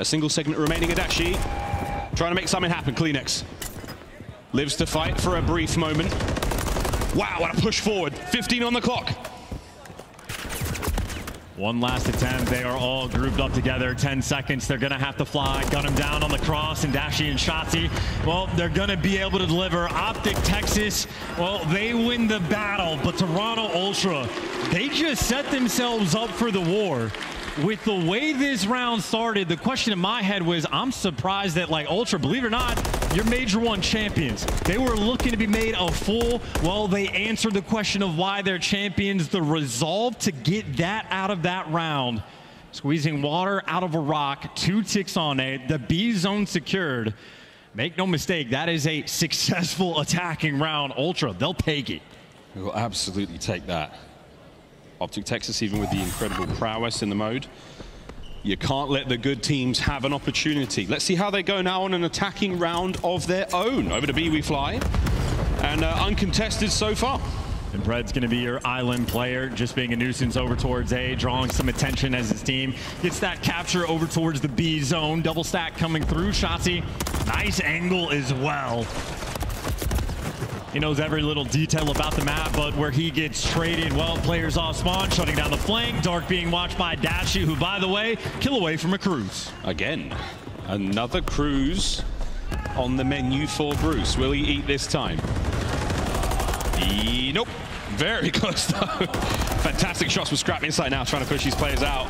A single segment remaining of Dashy. Trying to make something happen. Kleenex lives to fight for a brief moment. Wow, what a push forward. 15 on the clock. One last attempt. They are all grouped up together. 10 seconds. They're going to have to fly. Gun him down on the cross, and Dashy and Shotzzy, well, they're going to be able to deliver. Optic Texas, well, they win the battle, but Toronto Ultra, they just set themselves up for the war. With the way this round started, the question in my head was, I'm surprised that, like, Ultra, believe it or not, your Major 1 champions. They were looking to be made a fool. Well, they answered the question of why they're champions. The resolve to get that out of that round. Squeezing water out of a rock, 2 ticks on it, the B zone secured. Make no mistake, that is a successful attacking round. Ultra, they'll take it. We will absolutely take that. Optic Texas, even with the incredible prowess in the mode, You can't let the good teams have an opportunity. Let's see how they go now on an attacking round of their own. Over to B we fly, and uncontested so far. And Pred's going to be your island player, just being a nuisance over towards A, drawing some attention as his team gets that capture over towards the B zone. Double stack coming through. Shotzzy, nice angle as well. He knows every little detail about the map, but where he gets traded, well, players off spawn, shutting down the flank. Dark being watched by Dashy, who, by the way, kill away from a cruise. Again, another cruise on the menu for Bruce. Will he eat this time? Nope. Very close, though. Fantastic shots with Scrap Insight now, trying to push these players out.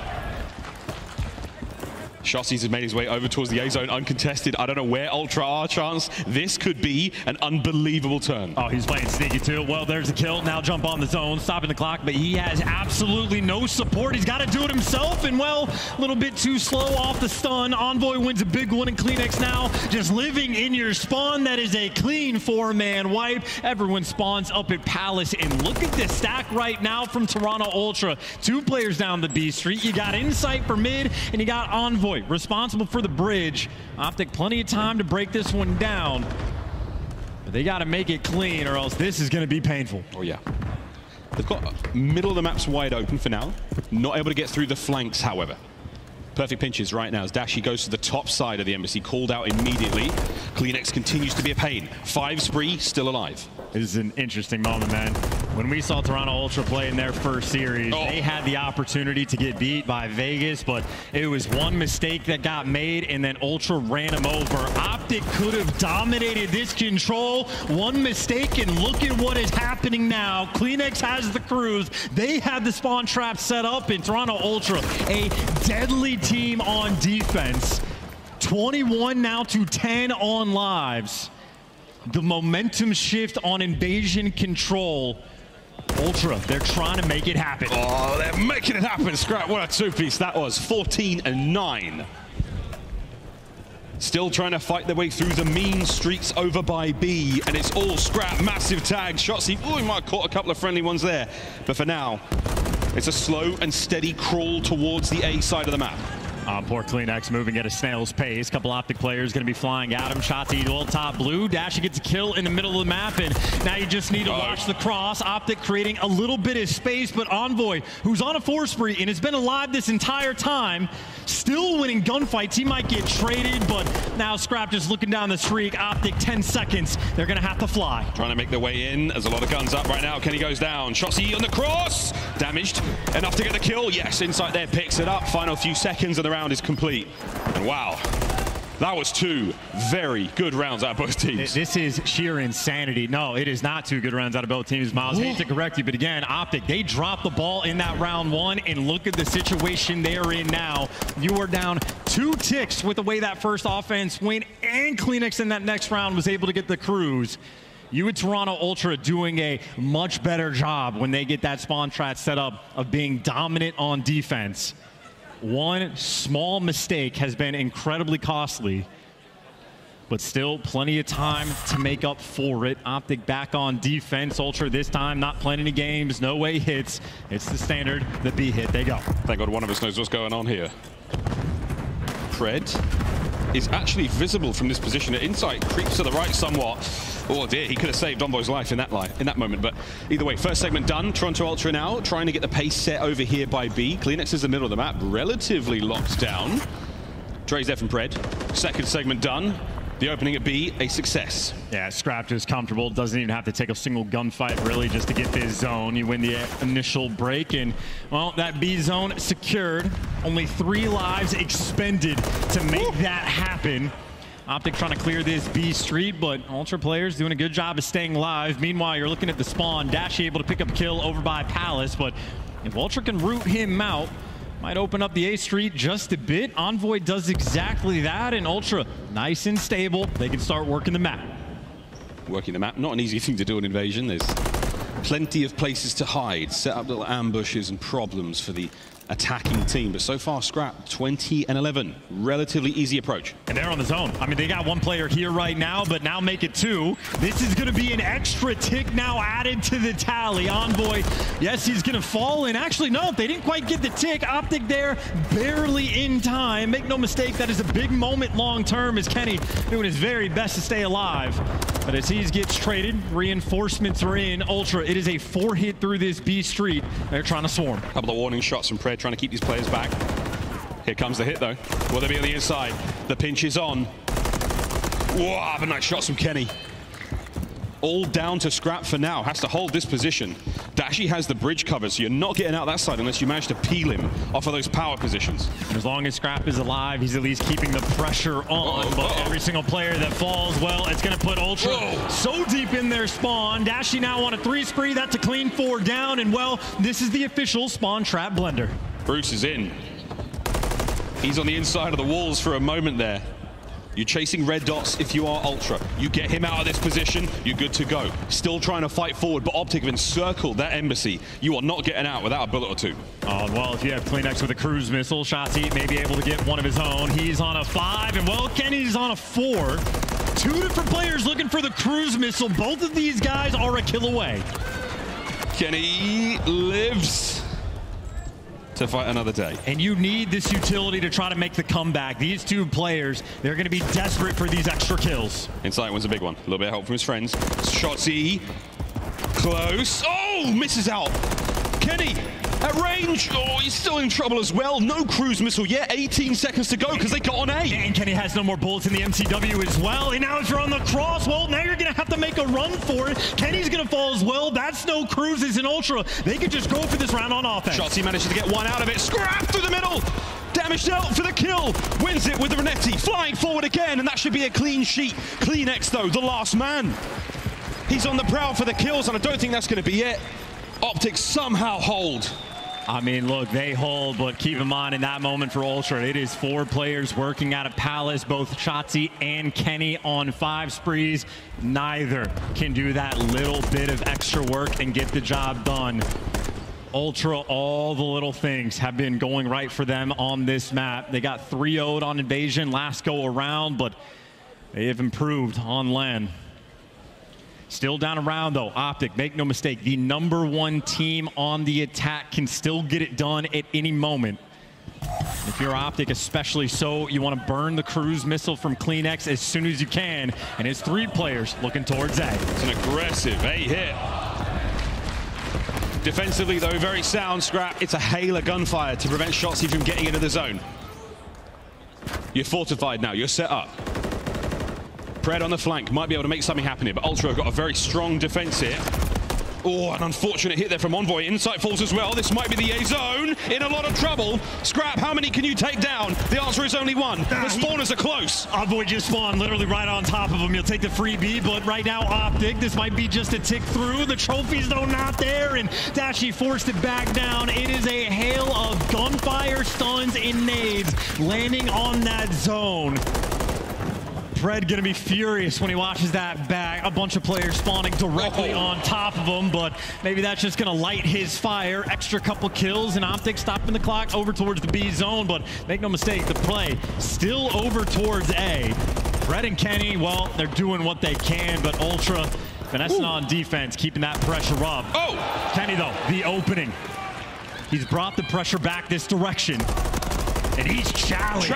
Shotzzy has made his way over towards the A zone uncontested. I don't know where Ultra are, Chance. This could be an unbelievable turn. Oh, he's playing sneaky too. Well, there's a kill. Now jump on the zone, stopping the clock, but he has absolutely no support. He's got to do it himself, and well, a little bit too slow off the stun. Envoy wins a big one in Kleenex now. Just living in your spawn. That is a clean four-man wipe. Everyone spawns up at Palace, and look at this stack right now from Toronto Ultra. Two players down the B street. You got Insight for mid, and you got Envoy responsible for the bridge. Optic plenty of time to break this one down, but they got to make it clean or else this is going to be painful. Oh yeah, they've got middle of the maps wide open for now, not able to get through the flanks. However, perfect pinches right now as Dashy goes to the top side of the embassy, called out immediately. Kleenex continues to be a pain. Five spree still alive. This is an interesting moment, man. When we saw Toronto Ultra play in their first series, they had the opportunity to get beat by Vegas, but it was one mistake that got made, and then Ultra ran them over. Optic could have dominated this control. One mistake, and look at what is happening now. Kleenex has the cruise. They had the spawn trap set up, and Toronto Ultra, a deadly team on defense. 21 now to 10 on lives. The momentum shift on Invasion control. Ultra, they're trying to make it happen. Oh, they're making it happen, Scrap. What a two-piece that was. 14-9. Still trying to fight their way through the mean streets over by B, and it's all Scrap. Massive tag. Shotzzy, ooh, he might have caught a couple of friendly ones there. But for now, it's a slow and steady crawl towards the A side of the map. Poor Kleenex moving at a snail's pace. Couple Optic players going to be flying at him. Shotzzy all top blue. Dashy gets a kill in the middle of the map, and now you just need to watch the cross. Optic creating a little bit of space, but Envoy, who's on a four spree and has been alive this entire time, still winning gunfights. He might get traded, but now Scrap just looking down the streak. Optic 10 seconds. They're going to have to fly. Trying to make their way in. There's a lot of guns up right now. Kenny goes down. Shotzzy on the cross. Damaged. Enough to get the kill. Yes, Insight there picks it up. Final few seconds of the round is complete, and wow, that was two very good rounds out of both teams. This is sheer insanity. No, it is not two good rounds out of both teams, Miles. Hate to correct you, but again, Optic, they dropped the ball in that round one, and look at the situation they're in now. You are down two ticks with the way that first offense went, and Kleenex in that next round was able to get the cruise. You at Toronto Ultra doing a much better job when they get that spawn trap set up of being dominant on defense. One small mistake has been incredibly costly, but still plenty of time to make up for it. Optic back on defense. Ultra this time not playing any games, no way hits. It's the standard, the B hit, they go. Thank God one of us knows what's going on here. Pred is actually visible from this position. Insight creeps to the right somewhat. Oh dear, he could have saved Envoy's life in that moment. But either way, first segment done. Toronto Ultra now trying to get the pace set over here by B. Kleenex is the middle of the map, relatively locked down. Dre's there from Pred. Second segment done. The opening at B, a success. Yeah, Scrapped is comfortable. Doesn't even have to take a single gunfight, really, just to get this zone. You win the initial break, and, well, that B zone secured. Only 3 lives expended to make that happen. Optic trying to clear this B street, but Ultra players doing a good job of staying alive. Meanwhile, you're looking at the spawn. Dashy able to pick up a kill over by Palace, but if Ultra can root him out, might open up the A street just a bit. Envoy does exactly that, and Ultra, nice and stable. They can start working the map. Working the map, not an easy thing to do in Invasion. There's plenty of places to hide, set up little ambushes and problems for the attacking team. But so far, Scrap 20-11, relatively easy approach. And they're on the zone. I mean, they got one player here right now, but now make it two. This is going to be an extra tick now added to the tally. Envoy, yes, he's going to fall. And actually, no, they didn't quite get the tick. Optic there, barely in time. Make no mistake, that is a big moment long term as Kenny doing his very best to stay alive. But as he gets traded, reinforcements are in. Ultra, it is a four hit through this B street. They're trying to swarm. A couple of warning shots from Pred, trying to keep these players back. Here comes the hit, though. Will they be on the inside? The pinch is on. Whoa, but nice shots from Kenny. All down to Scrap for now. Has to hold this position. Dashy has the bridge covered, so you're not getting out that side unless you manage to peel him off of those power positions. As long as Scrap is alive, he's at least keeping the pressure on. But every single player that falls, well, it's going to put Ultra so deep in their spawn. Dashy now on a three spree. That's a clean four down. And, well, this is the official spawn trap blender. Bruce is in. He's on the inside of the walls for a moment there. You're chasing red dots if you are Ultra. You get him out of this position, you're good to go. Still trying to fight forward, but Optic have encircled that embassy. You are not getting out without a bullet or two. Oh, well, if you have Kleenex with a cruise missile, Shotzzy may be able to get one of his own. He's on a 5, and, well, Kenny's on a 4. Two different players looking for the cruise missile. Both of these guys are a kill away. Kenny lives to fight another day. And you need this utility to try to make the comeback. These two players, they're going to be desperate for these extra kills. Insight wins a big one. A little bit of help from his friends. Shotzzy, close. Oh, misses out. Kenny at range. Oh, he's still in trouble as well. No cruise missile yet. 18 seconds to go because they got on A. And Kenny has no more bullets in the MCW as well. And now if you're on the cross, well, now you're going to have to make a run for it. Kenny's going to fall as well. That's no cruises in Ultra. They could just go for this round on offense. Shotzzy manages to get one out of it. Scrap through the middle. Damaged out for the kill. Wins it with the Renetti. Flying forward again, and that should be a clean sheet. Kleenex, though, the last man. He's on the prowl for the kills, and I don't think that's going to be it. Optic somehow hold. I mean, look, they hold, but keep in mind in that moment for Ultra, it is four players working out of Palace, both Shotzzy and Kenny on 5 sprees. Neither can do that little bit of extra work and get the job done. Ultra, all the little things have been going right for them on this map. They got 3-0'd on Invasion last go around, but they have improved on land. Still down around, though. Optic, make no mistake, the #1 team on the attack can still get it done at any moment. If you're Optic, especially so, you want to burn the cruise missile from Kleenex as soon as you can. And it's three players looking towards A. It's an aggressive A hit. Defensively, though, very sound, Scrap. It's a hail of gunfire to prevent Shotzzy from getting into the zone. You're fortified now. You're set up. Pred on the flank, might be able to make something happen here, but Ultra have got a very strong defense here. Oh, an unfortunate hit there from Envoy. Insight falls as well. This might be the A zone. In a lot of trouble. Scrap, how many can you take down? The answer is only one. The spawners are close. Oddboy just spawned literally right on top of him. You'll take the free B, but right now, Optic, this might be just a tick through. The trophies, though, not there, and Dashy forced it back down. It is a hail of gunfire, stuns, and nades landing on that zone. Pred gonna be furious when he watches that back. A bunch of players spawning directly on top of him, but maybe that's just gonna light his fire. Extra couple kills, and Optic stopping the clock over towards the B zone, but make no mistake, the play still over towards A. Pred and Kenny, well, they're doing what they can, but Ultra finessing on defense, keeping that pressure up. Oh! Kenny, though, the opening. He's brought the pressure back this direction, and he's challenged.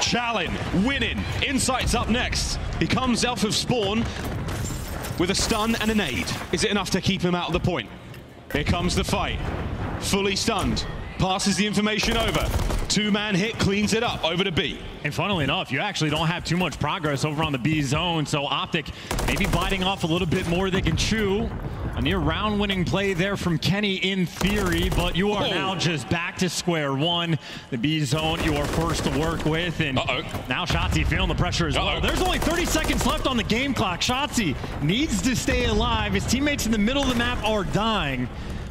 Challenge, winning. Insight's up next. He comes out of spawn with a stun and a nade. Is it enough to keep him out of the point? Here comes the fight. Fully stunned. Passes the information over. Two-man hit, cleans it up, over to B. And funnily enough, you actually don't have too much progress over on the B zone, so Optic maybe biting off a little bit more they can chew. A near round-winning play there from Kenny in theory, but you are now just back to square one. The B zone you are forced to work with, and now Shotzzy feeling the pressure as well. There's only 30 seconds left on the game clock. Shotzzy needs to stay alive. His teammates in the middle of the map are dying.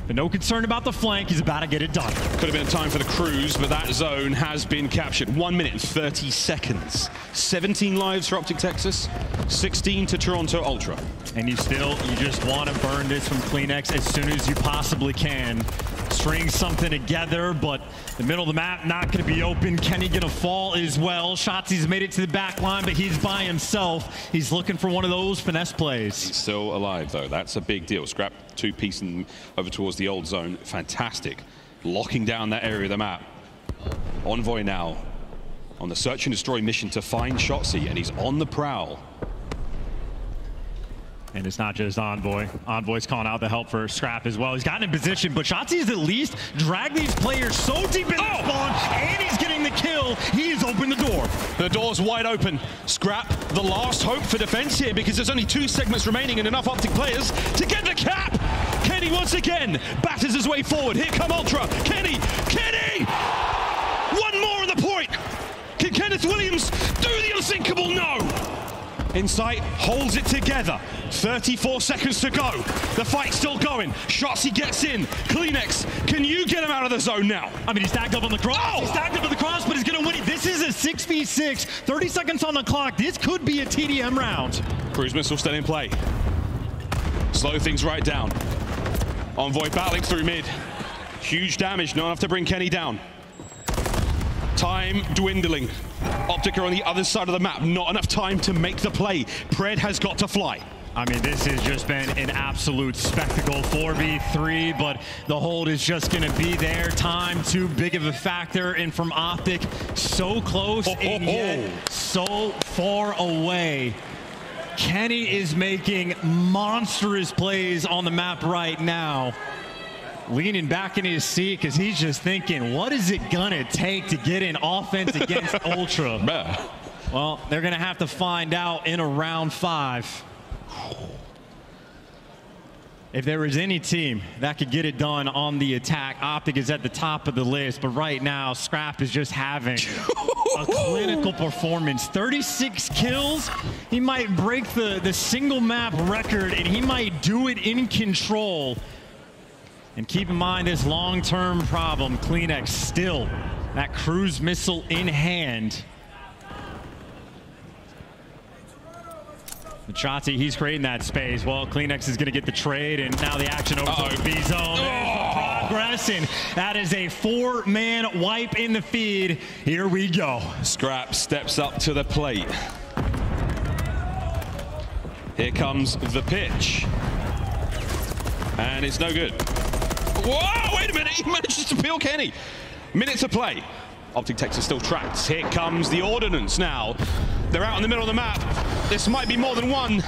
But no concern about the flank. He's about to get it done. Could have been a time for the cruise, but that zone has been captured. 1 minute and 30 seconds. 17 lives for Optic Texas, 16 to Toronto Ultra. And you just want to burn this from Kleenex as soon as you possibly can. String something together, but the middle of the map not going to be open. Kenny going to fall as well. Shotzzy's made it to the back line, but he's by himself. He's looking for one of those finesse plays. He's still alive, though. That's a big deal. Scrap two-piece and over towards the old zone. Fantastic. Locking down that area of the map. Envoy now on the search and destroy mission to find Shotzzy, and he's on the prowl. And it's not just Envoy. Envoy's calling out the help for Scrap as well. He's gotten in position, but Shotzzy has at least dragged these players so deep in the spawn, and he's getting the kill. He's opened the door. The door's wide open. Scrap, the last hope for defense here, because there's only 2 segments remaining and enough Optic players to get the cap. Kenny once again batters his way forward. Here come Ultra. Kenny! One more on the point. Can Kenneth Williams do the unthinkable? No. Insight holds it together. 34 seconds to go. The fight's still going. Shotzzy gets in. Kleenex, can you get him out of the zone now? I mean, he's stacked up on the cross. Oh! He's stacked up on the cross, but he's going to win it. This is a 6v6. 30 seconds on the clock. This could be a TDM round. Cruise missile still in play. Slow things right down. Envoy battling through mid. Huge damage. Not enough to bring Kenny down. Time dwindling. Optic are on the other side of the map. Not enough time to make the play. Pred has got to fly. I mean, this has just been an absolute spectacle. 4v3, but the hold is just going to be there. Time too big of a factor. And from Optic, so close and yet so far away. Kenny is making monstrous plays on the map right now. Leaning back in his seat because he's just thinking, what is it going to take to get an offense against Ultra? Bruh. Well, they're going to have to find out in a round 5. If there was any team that could get it done on the attack, Optic is at the top of the list. But right now, Scrap is just having a clinical performance. 36 kills. He might break the single map record, and he might do it in control. And keep in mind this long-term problem, Kleenex still, that cruise missile in hand. Shotzzy, he's creating that space. Well, Kleenex is going to get the trade, and now the action over to the B-zone. Progressing. That is a 4-man wipe in the feed. Here we go. Scrap steps up to the plate. Here comes the pitch. And it's no good. Whoa, wait a minute, he manages to peel Kenny. Minute to play. Optic Texas still trapped. Here comes the ordnance now. They're out in the middle of the map. This might be more than one.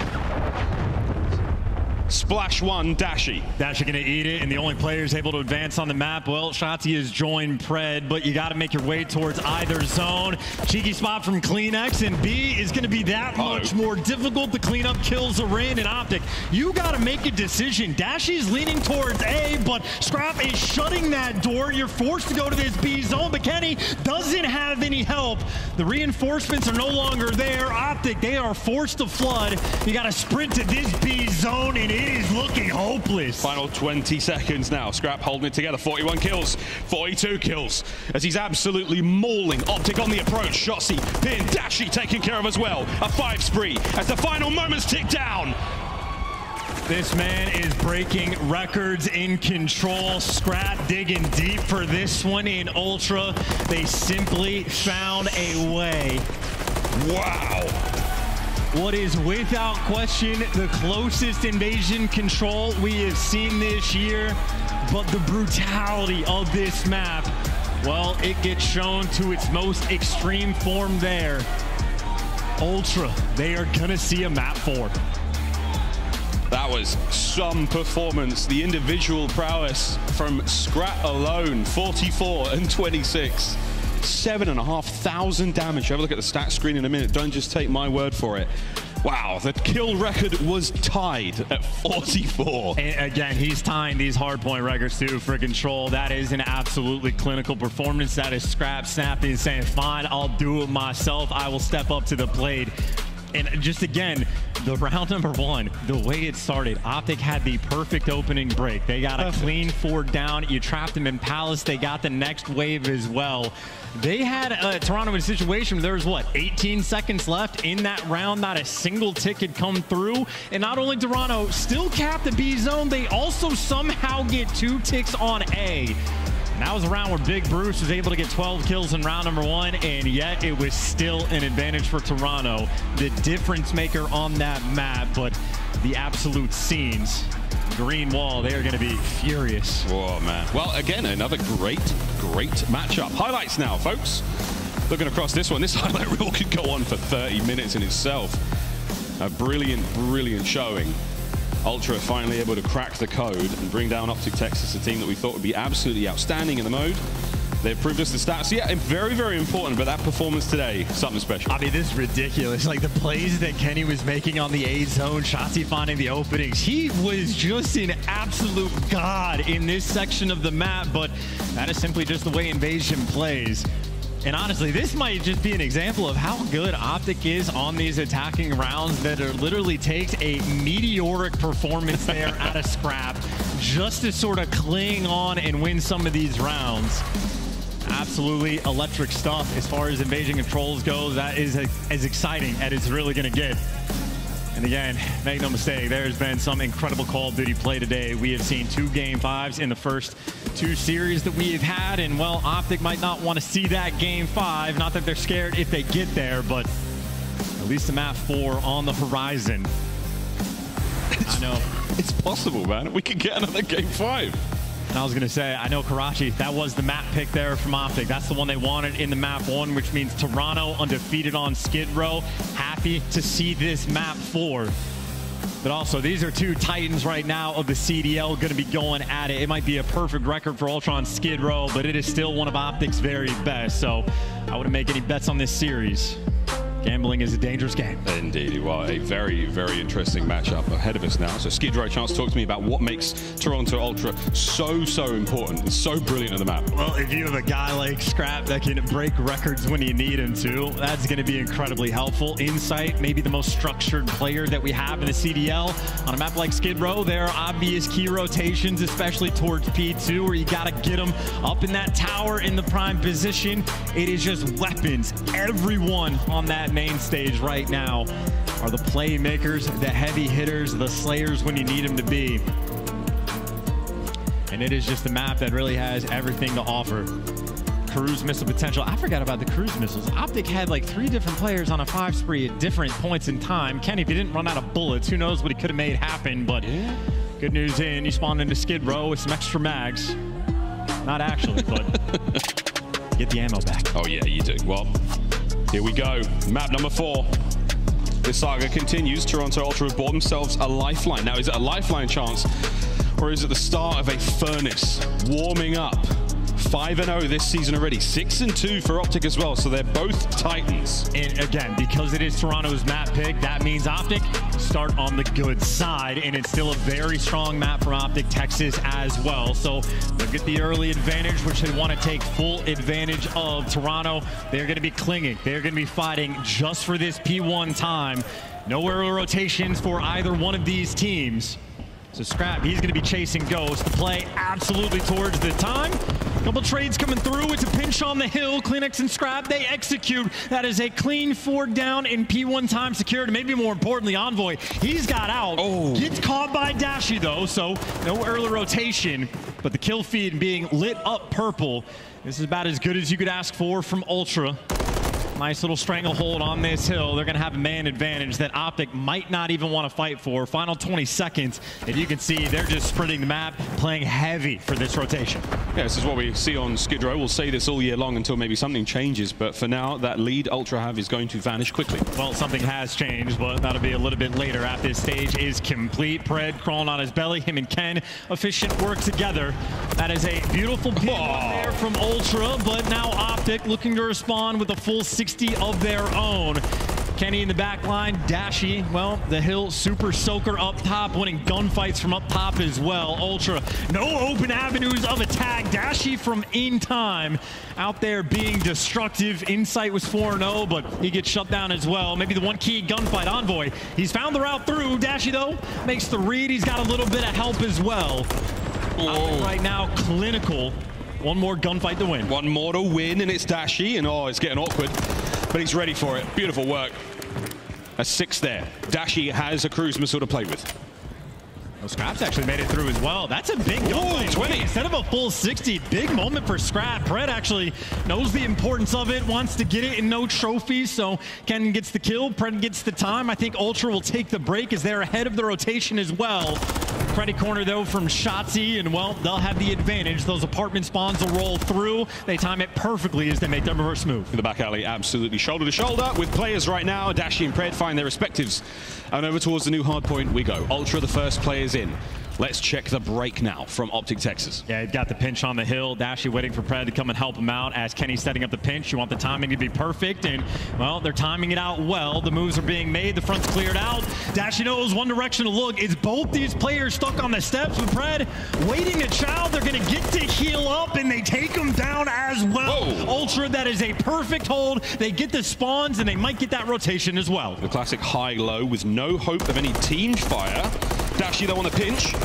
Splash one, Dashy. Dashy gonna eat it, and the only player is able to advance on the map. Well, Shotzzy has joined Pred, but you gotta make your way towards either zone. Cheeky spot from Kleenex, and B is gonna be that much more difficult. The cleanup kills are in, and Optic, you gotta make a decision. Dashy's leaning towards A, but Scrap is shutting that door. You're forced to go to this B zone, but Kenny doesn't have any help. The reinforcements are no longer there. Optic, they are forced to flood. You gotta sprint to this B zone, and it is looking hopeless. Final 20 seconds now. Scrap holding it together. 41 kills, 42 kills, as he's absolutely mauling Optic on the approach. Shotzzy, Pin, Dashy taken care of as well. A 5 spree as the final moments tick down. This man is breaking records in control. Scrap digging deep for this one in Ultra. They simply found a way. Wow. What is without question the closest invasion control we have seen this year, but the brutality of this map, well, it gets shown to its most extreme form there. Ultra, they are gonna see a map 4. That was some performance. The individual prowess from Scrap alone, 44 and 26. 7,500 damage. Have a look at the stat screen in a minute. Don't just take my word for it. Wow, the kill record was tied at 44. And again, he's tying these hardpoint records too for control. That is an absolutely clinical performance. That is Scrap snapping and saying, fine, I'll do it myself. I will step up to the plate. And just again, the round number one, the way it started, Optic had the perfect opening break. They got a clean four down. You trapped them in Palace. They got the next wave as well. They had Toronto in a situation where there was, what, 18 seconds left in that round. Not a single tick had come through. And not only Toronto still capped the B zone, they also somehow get 2 ticks on A. And that was a round where Big Bruce was able to get 12 kills in round number one, and yet it was still an advantage for Toronto. The difference maker on that map, but the absolute scenes. Green wall, they are going to be furious. Oh, man. Well, again, another great, great matchup. Highlights now, folks. Looking across this one, this highlight reel could go on for 30 minutes in itself. A brilliant, brilliant showing. Ultra finally able to crack the code and bring down Optic Texas, a team that we thought would be absolutely outstanding in the mode. They've proved us the stats. Yeah, very, very important, but that performance today, something special. I mean, this is ridiculous. Like, the plays that Kenny was making on the A zone, Shotzzy finding the openings. He was just an absolute god in this section of the map, but that is simply just the way Invasion plays. And honestly, this might just be an example of how good Optic is on these attacking rounds, that it literally takes a meteoric performance there out of Scrap just to sort of cling on and win some of these rounds. Absolutely electric stuff. As far as Invasion controls go, that is as exciting as it's really going to get. And again, make no mistake, there's been some incredible Call of Duty play today. We have seen 2 Game 5s in the first 2 series that we have had, and well, Optic might not want to see that Game 5. Not that they're scared if they get there, but at least the map 4 on the horizon. I know. It's possible, man. We could get another Game 5. And I was going to say, I know Karachi, that was the map pick there from Optic. That's the one they wanted in the map 1, which means Toronto undefeated on Skid Row. Happy to see this map 4. But also, these are 2 titans right now of the CDL going to be going at it. It might be a perfect record for Ultra on Skid Row, but it is still one of Optic's very best. So I wouldn't make any bets on this series. Gambling is a dangerous game. Indeed. Well, a very, very interesting matchup ahead of us now. So Skid Row, Chance, talk to me about what makes Toronto Ultra so, so important and so brilliant on the map. Well, if you have a guy like Scrap that can break records when you need him to, that's going to be incredibly helpful. Insight, maybe the most structured player that we have in the CDL. On a map like Skid Row, there are obvious key rotations, especially towards P2, where you got to get them up in that tower in the prime position. It is just weapons. Everyone on that main stage right now are the playmakers, the heavy hitters, the slayers when you need them to be. And it is just a map that really has everything to offer. Cruise missile potential. I forgot about the cruise missiles. Optic had like 3 different players on a 5 spree at different points in time. Kenny, if he didn't run out of bullets, who knows what he could have made happen, but good news in, he spawned into Skid Row with some extra mags. Not actually, but get the ammo back. Oh yeah, you do. Well, here we go, map number 4. This saga continues. Toronto Ultra have bought themselves a lifeline. Now, is it a lifeline, Chance, or is it the start of a furnace? Warming up, 5-0 this season already, 6-2 for Optic as well, so they're both titans. And again, because it is Toronto's map pick, that means Optic start on the good side, and it's still a very strong map for Optic Texas as well. So they'll get the early advantage, which they want to take full advantage of. Toronto, they're going to be clinging. They're going to be fighting just for this P1 time. No early rotations for either one of these teams. So Scrap, he's going to be chasing Ghost. The play absolutely towards the time. Couple trades coming through. It's a pinch on the hill. Kleenex and Scrap, they execute. That is a clean 4 down in P1 time secured. Maybe more importantly, Envoy, he's got out. Oh. Gets caught by Dashy, though, so no early rotation. But the kill feed being lit up purple. This is about as good as you could ask for from Ultra. Nice little stranglehold on this hill. They're going to have a man advantage that Optic might not even want to fight for. Final 20 seconds. And you can see they're just spreading the map, playing heavy for this rotation. Yeah, this is what we see on Skid Row. We'll say this all year long until maybe something changes. But for now, that lead Ultra have is going to vanish quickly. Well, something has changed, but that'll be a little bit later after this stage is complete. Pred crawling on his belly. Him and Ken, efficient work together. That is a beautiful pick there from Ultra. But now Optic looking to respond with a full 60 of their own. Kenny in the back line. Dashy, well, the Hill Super Soaker up top, winning gunfights from up top as well. Ultra, no open avenues of attack. Dashy from in time out there being destructive. Insight was 4-0, but he gets shut down as well. Maybe the one key gunfight. Envoy, he's found the route through. Dashy, though, makes the read. He's got a little bit of help as well. Oh. Right now, clinical. One more gunfight to win. One more to win, and it's Dashy, and oh, it's getting awkward. But he's ready for it. Beautiful work. A 6 there. Dashy has a cruise missile to play with. Well, Scrap's actually made it through as well. That's a big gunfight. 20. Instead of a full 60, big moment for Scrap. Pred actually knows the importance of it, wants to get it in no trophies, so Ken gets the kill, Pred gets the time. I think Ultra will take the break as they're ahead of the rotation as well. Credit corner, though, from Shotzzy, and, well, they'll have the advantage. Those apartment spawns will roll through. They time it perfectly as they make their reverse move. In the back alley, absolutely shoulder to shoulder with players right now. Dashy and Pred find their respectives. And over towards the new hard point we go. Ultra, the first players in. Let's check the break now from Optic Texas. Yeah, he's got the pinch on the hill. Dashy waiting for Pred to come and help him out as Kenny's setting up the pinch. You want the timing to be perfect, and, well, they're timing it out well. The moves are being made. The front's cleared out. Dashy knows one direction to look. It's both these players stuck on the steps with Pred waiting to chow. They're going to get to heal up, and they take him down as well. Whoa. Ultra, that is a perfect hold. They get the spawns, and they might get that rotation as well. The classic high-low with no hope of any team fire. Dashy, though, on the pinch.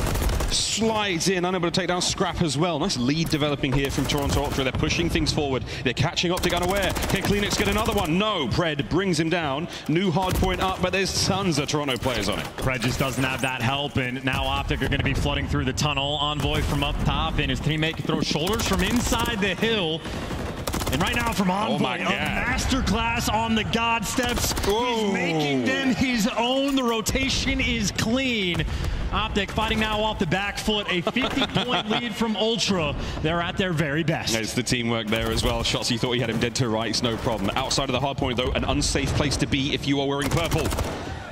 Slides in, unable to take down Scrap as well. Nice lead developing here from Toronto Ultra. They're pushing things forward. They're catching Optic unaware. Can Kleenex get another one? No. Pred brings him down. New hard point up, but there's tons of Toronto players on it. Pred just doesn't have that help, and now Optic are going to be flooding through the tunnel. Envoy from up top, and his teammate can throw shoulders from inside the hill. And right now from Envoy, a masterclass on the God steps. Whoa. He's making them his own. The rotation is clean. Optic fighting now off the back foot. A 50-point lead from Ultra. They're at their very best. There's the teamwork there as well. Shotzzy thought he had him dead to rights. No problem. Outside of the hard point, though, an unsafe place to be if you are wearing purple.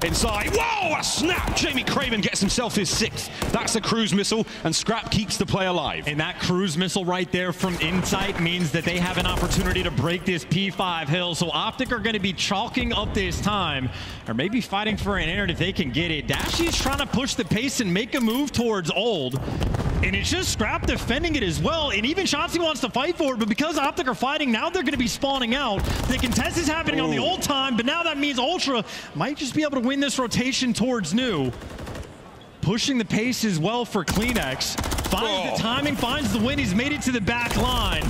Inside. Whoa! A snap! Jamie Craven gets himself his 6th. That's a cruise missile, and Scrap keeps the play alive. And that cruise missile right there from Insight means that they have an opportunity to break this P5 hill. So Optic are going to be chalking up this time, or maybe fighting for an air if they can get it. Dashy's trying to push the pace and make a move towards old. And it's just Scrap defending it as well. And even Shotzzy wants to fight for it, but because Optic are fighting, now they're going to be spawning out. The contest is happening on the old time, but now that means Ultra might just be able to win this rotation towards new. Pushing the pace as well for Kleenex. Finds the timing, finds the win. He's made it to the back line.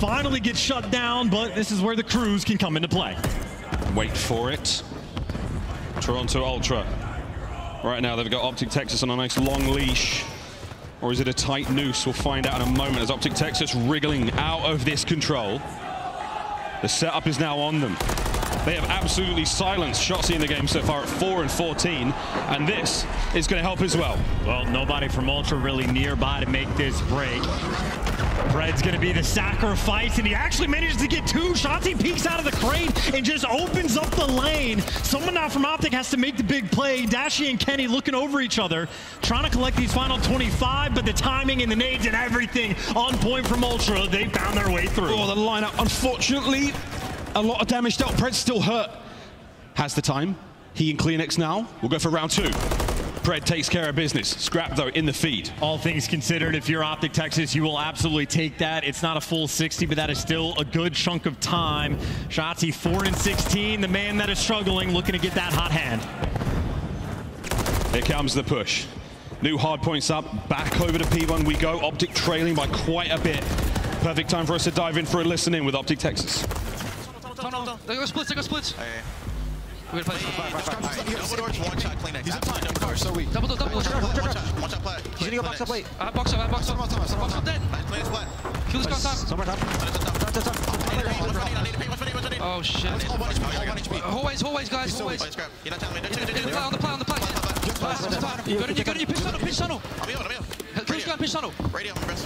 Finally gets shut down, but this is where the crews can come into play. Wait for it. Toronto Ultra. Right now, they've got Optic Texas on a nice long leash. Or is it a tight noose? We'll find out in a moment as Optic Texas wriggling out of this control. The setup is now on them. They have absolutely silenced Shotzzy in the game so far at 4 and 14, and this is going to help as well. Well, nobody from Ultra really nearby to make this break. Pred's going to be the sacrifice, and he actually manages to get 2. Shotzzy peeks out of the crate and just opens up the lane. Someone now from Optic has to make the big play. Dashy and Kenny looking over each other, trying to collect these final 25, but the timing and the nades and everything on point from Ultra. They found their way through. Oh, the lineup, unfortunately, a lot of damage dealt. Pred's still hurt. Has the time. He and Kleenex now will go for round 2. Pred takes care of business. Scrap, though, in the feed. All things considered, if you're Optic Texas, you will absolutely take that. It's not a full 60, but that is still a good chunk of time. Shotzzy, 4 and 16, the man that is struggling, looking to get that hot hand. Here comes the push. New hard points up. Back over to P1 we go. Optic trailing by quite a bit. Perfect time for us to dive in for a listen-in with Optic Texas. Tunnel. They go splits, Okay. We're gonna play. Double doors, one shot, Kleenex. He's inside, double doors. So weak. Double door, one shot, play. He's gonna go box up late. I have box up, Box up dead. Kleenex flat. Kill this guy on top. Somewhere top. Oh shit. Hallways, guys, hallways. You're not telling me. On the play. Go to your pitch tunnel. I'm here. Radio, press.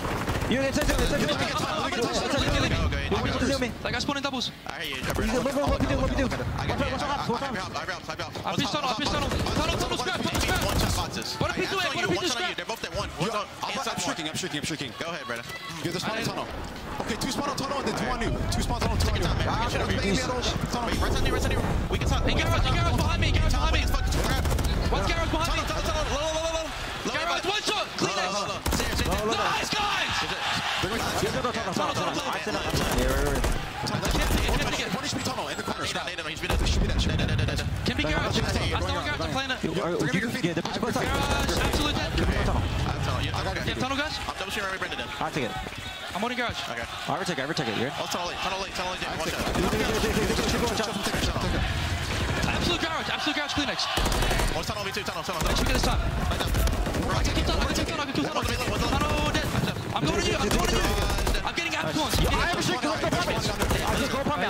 That guy's spawning doubles. I hear you. What we do? I pitch tunnel. Tunnel, Scrap. One shot boxes. They're both at one. I'm shrieking. Go ahead, brother. Yeah, there's one tunnel. Okay, two spawn on tunnel and then two on you. Two spawns on tunnel. Right on you. We can stop. And Garrow's behind me. What's Garrow's behind me? Garrow's one shot. Kleenex. Nice, guys. One HP tunnel in the corner. Can be Garrow. I saw Garrow's on planet. Yeah, they're both absolute dead. You have tunnel, guys? I'm double shooting right Brendan. I'll take it. I'm on the garage. Okay. I overtake it. You're in? Oh, tunnel late. Absolute garage, Kleenex. Oh, tunnel, me too. Tunnel. Let's look at this top. I can tunnel. I'm going to you. I'm getting outclassed. I have a shit. Go pump me.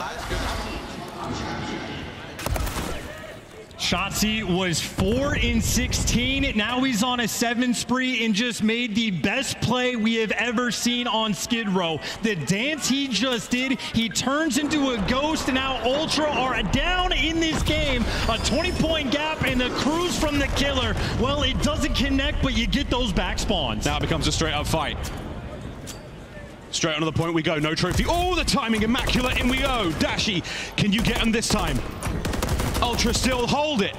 Shotzzy was 4-16. Now he's on a 7 spree and just made the best play we have ever seen on Skid Row. The dance he just did, he turns into a ghost, and now Ultra are down in this game. A 20-point gap and the cruise from the killer. Well, it doesn't connect, but you get those back spawns. Now it becomes a straight-up fight. Straight onto the point we go. No trophy. Oh, the timing, immaculate. In we go. Dashy, can you get him this time? Ultra still hold it.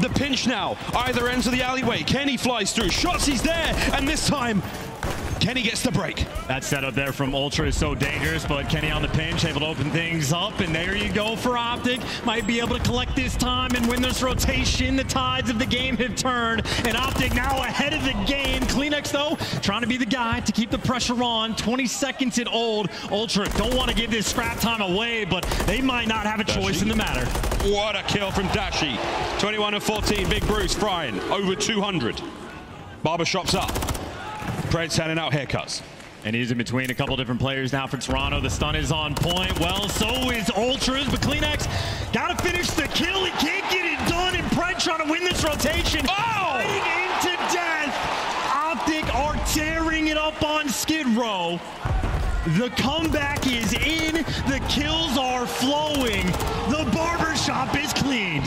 The pinch now. Either ends of the alleyway. Kenny flies through. Shotzi's there. And this time, Kenny gets the break. That setup there from Ultra is so dangerous, but Kenny on the pinch, able to open things up, and there you go for Optic. Might be able to collect this time and win this rotation. The tides of the game have turned, and Optic now ahead of the game. Kleenex, though, trying to be the guy to keep the pressure on. 20 seconds at old. Ultra don't want to give this scrap time away, but they might not have a choice in the matter. What a kill from Dashy. 21 and 14, Big Bruce frying. Over 200. Barbershop's up. Pred's handing out haircuts. And he's in between a couple different players now for Toronto. The stun is on point. Well, so is Ultra's, but Kleenex got to finish the kill. He can't get it done, and Pred trying to win this rotation. Oh! Into death. Optic are tearing it up on Skid Row. The comeback is in. The kills are flowing. The barbershop is cleaned.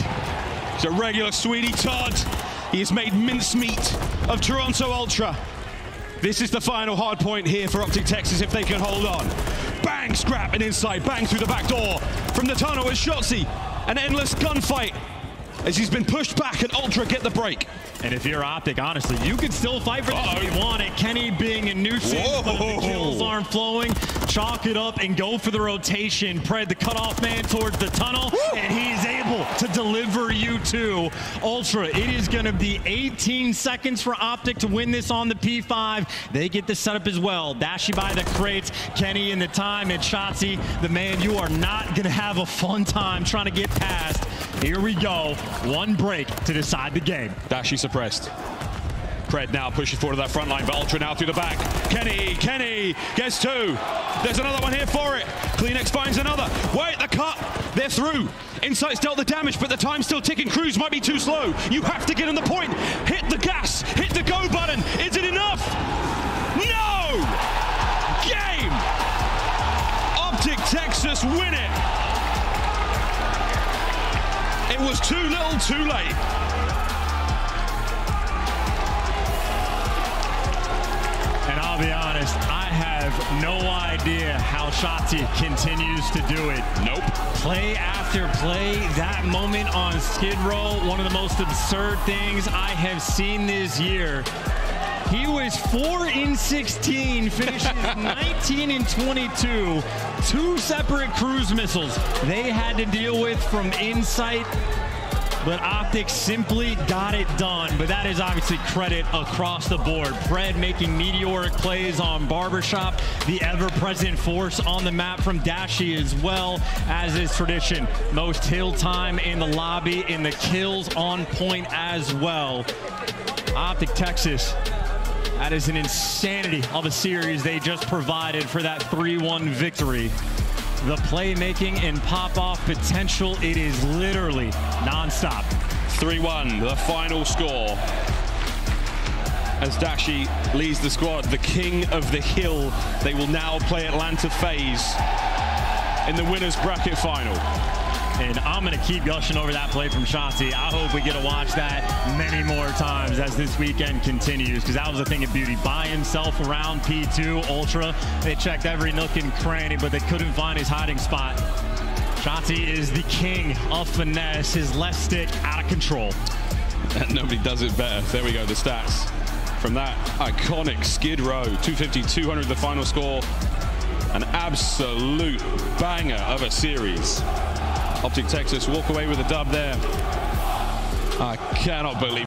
It's a regular sweetie Todd. He has made mincemeat of Toronto Ultra. This is the final hard point here for Optic Texas if they can hold on. Bang, Scrap and Insight. Bang through the back door. From the tunnel is Shotzzy. An endless gunfight as he's been pushed back and Ultra get the break. And if you're Optic, honestly, you could still fight for this if you want it. Kenny being a nuisance, but the kills aren't flowing. Chalk it up and go for the rotation. Pred, the cutoff man, towards the tunnel, and he's able to deliver you two. Ultra, it is going to be 18 seconds for Optic to win this on the P5. They get the setup as well. Dashy by the crates, Kenny in the time, and Shotzzy, the man, you are not going to have a fun time trying to get past. Here we go. One break to decide the game. Dashy suppressed. Pred now pushes forward to that front line, but Ultra now through the back. Kenny gets two. There's another one here for it. Kleenex finds another. Wait, the cut. They're through. Insight's dealt the damage, but the time's still ticking. Cruise might be too slow. You have to get on the point. Hit the gas. Hit the go button. Is it enough? No! Game! Optic Texas win it. It was too little, too late. And I'll be honest, I have no idea how Shotzzy continues to do it. Nope. Play after play, that moment on Skid Row, one of the most absurd things I have seen this year. He was 4-16, finishes 19-22. Two separate cruise missiles they had to deal with from Insight. But Optic simply got it done. But that is obviously credit across the board. Pred making meteoric plays on Barbershop. The ever-present force on the map from Dashy as well, as is tradition. Most hill time in the lobby, and the kills on point as well. Optic Texas. That is an insanity of a series they just provided for that 3-1 victory. The playmaking and pop-off potential, it is literally non-stop. 3-1, the final score. As Dashy leads the squad, the king of the hill, they will now play Atlanta FaZe in the winner's bracket final. And I'm going to keep gushing over that play from Shotzzy. I hope we get to watch that many more times as this weekend continues, because that was a thing of beauty. By himself around P2 Ultra. They checked every nook and cranny, but they couldn't find his hiding spot. Shotzzy is the king of finesse. His left stick out of control. And nobody does it better. There we go, the stats from that iconic Skid Row. 250, 200, the final score. An absolute banger of a series. Optic Texas walk away with a dub there. I cannot believe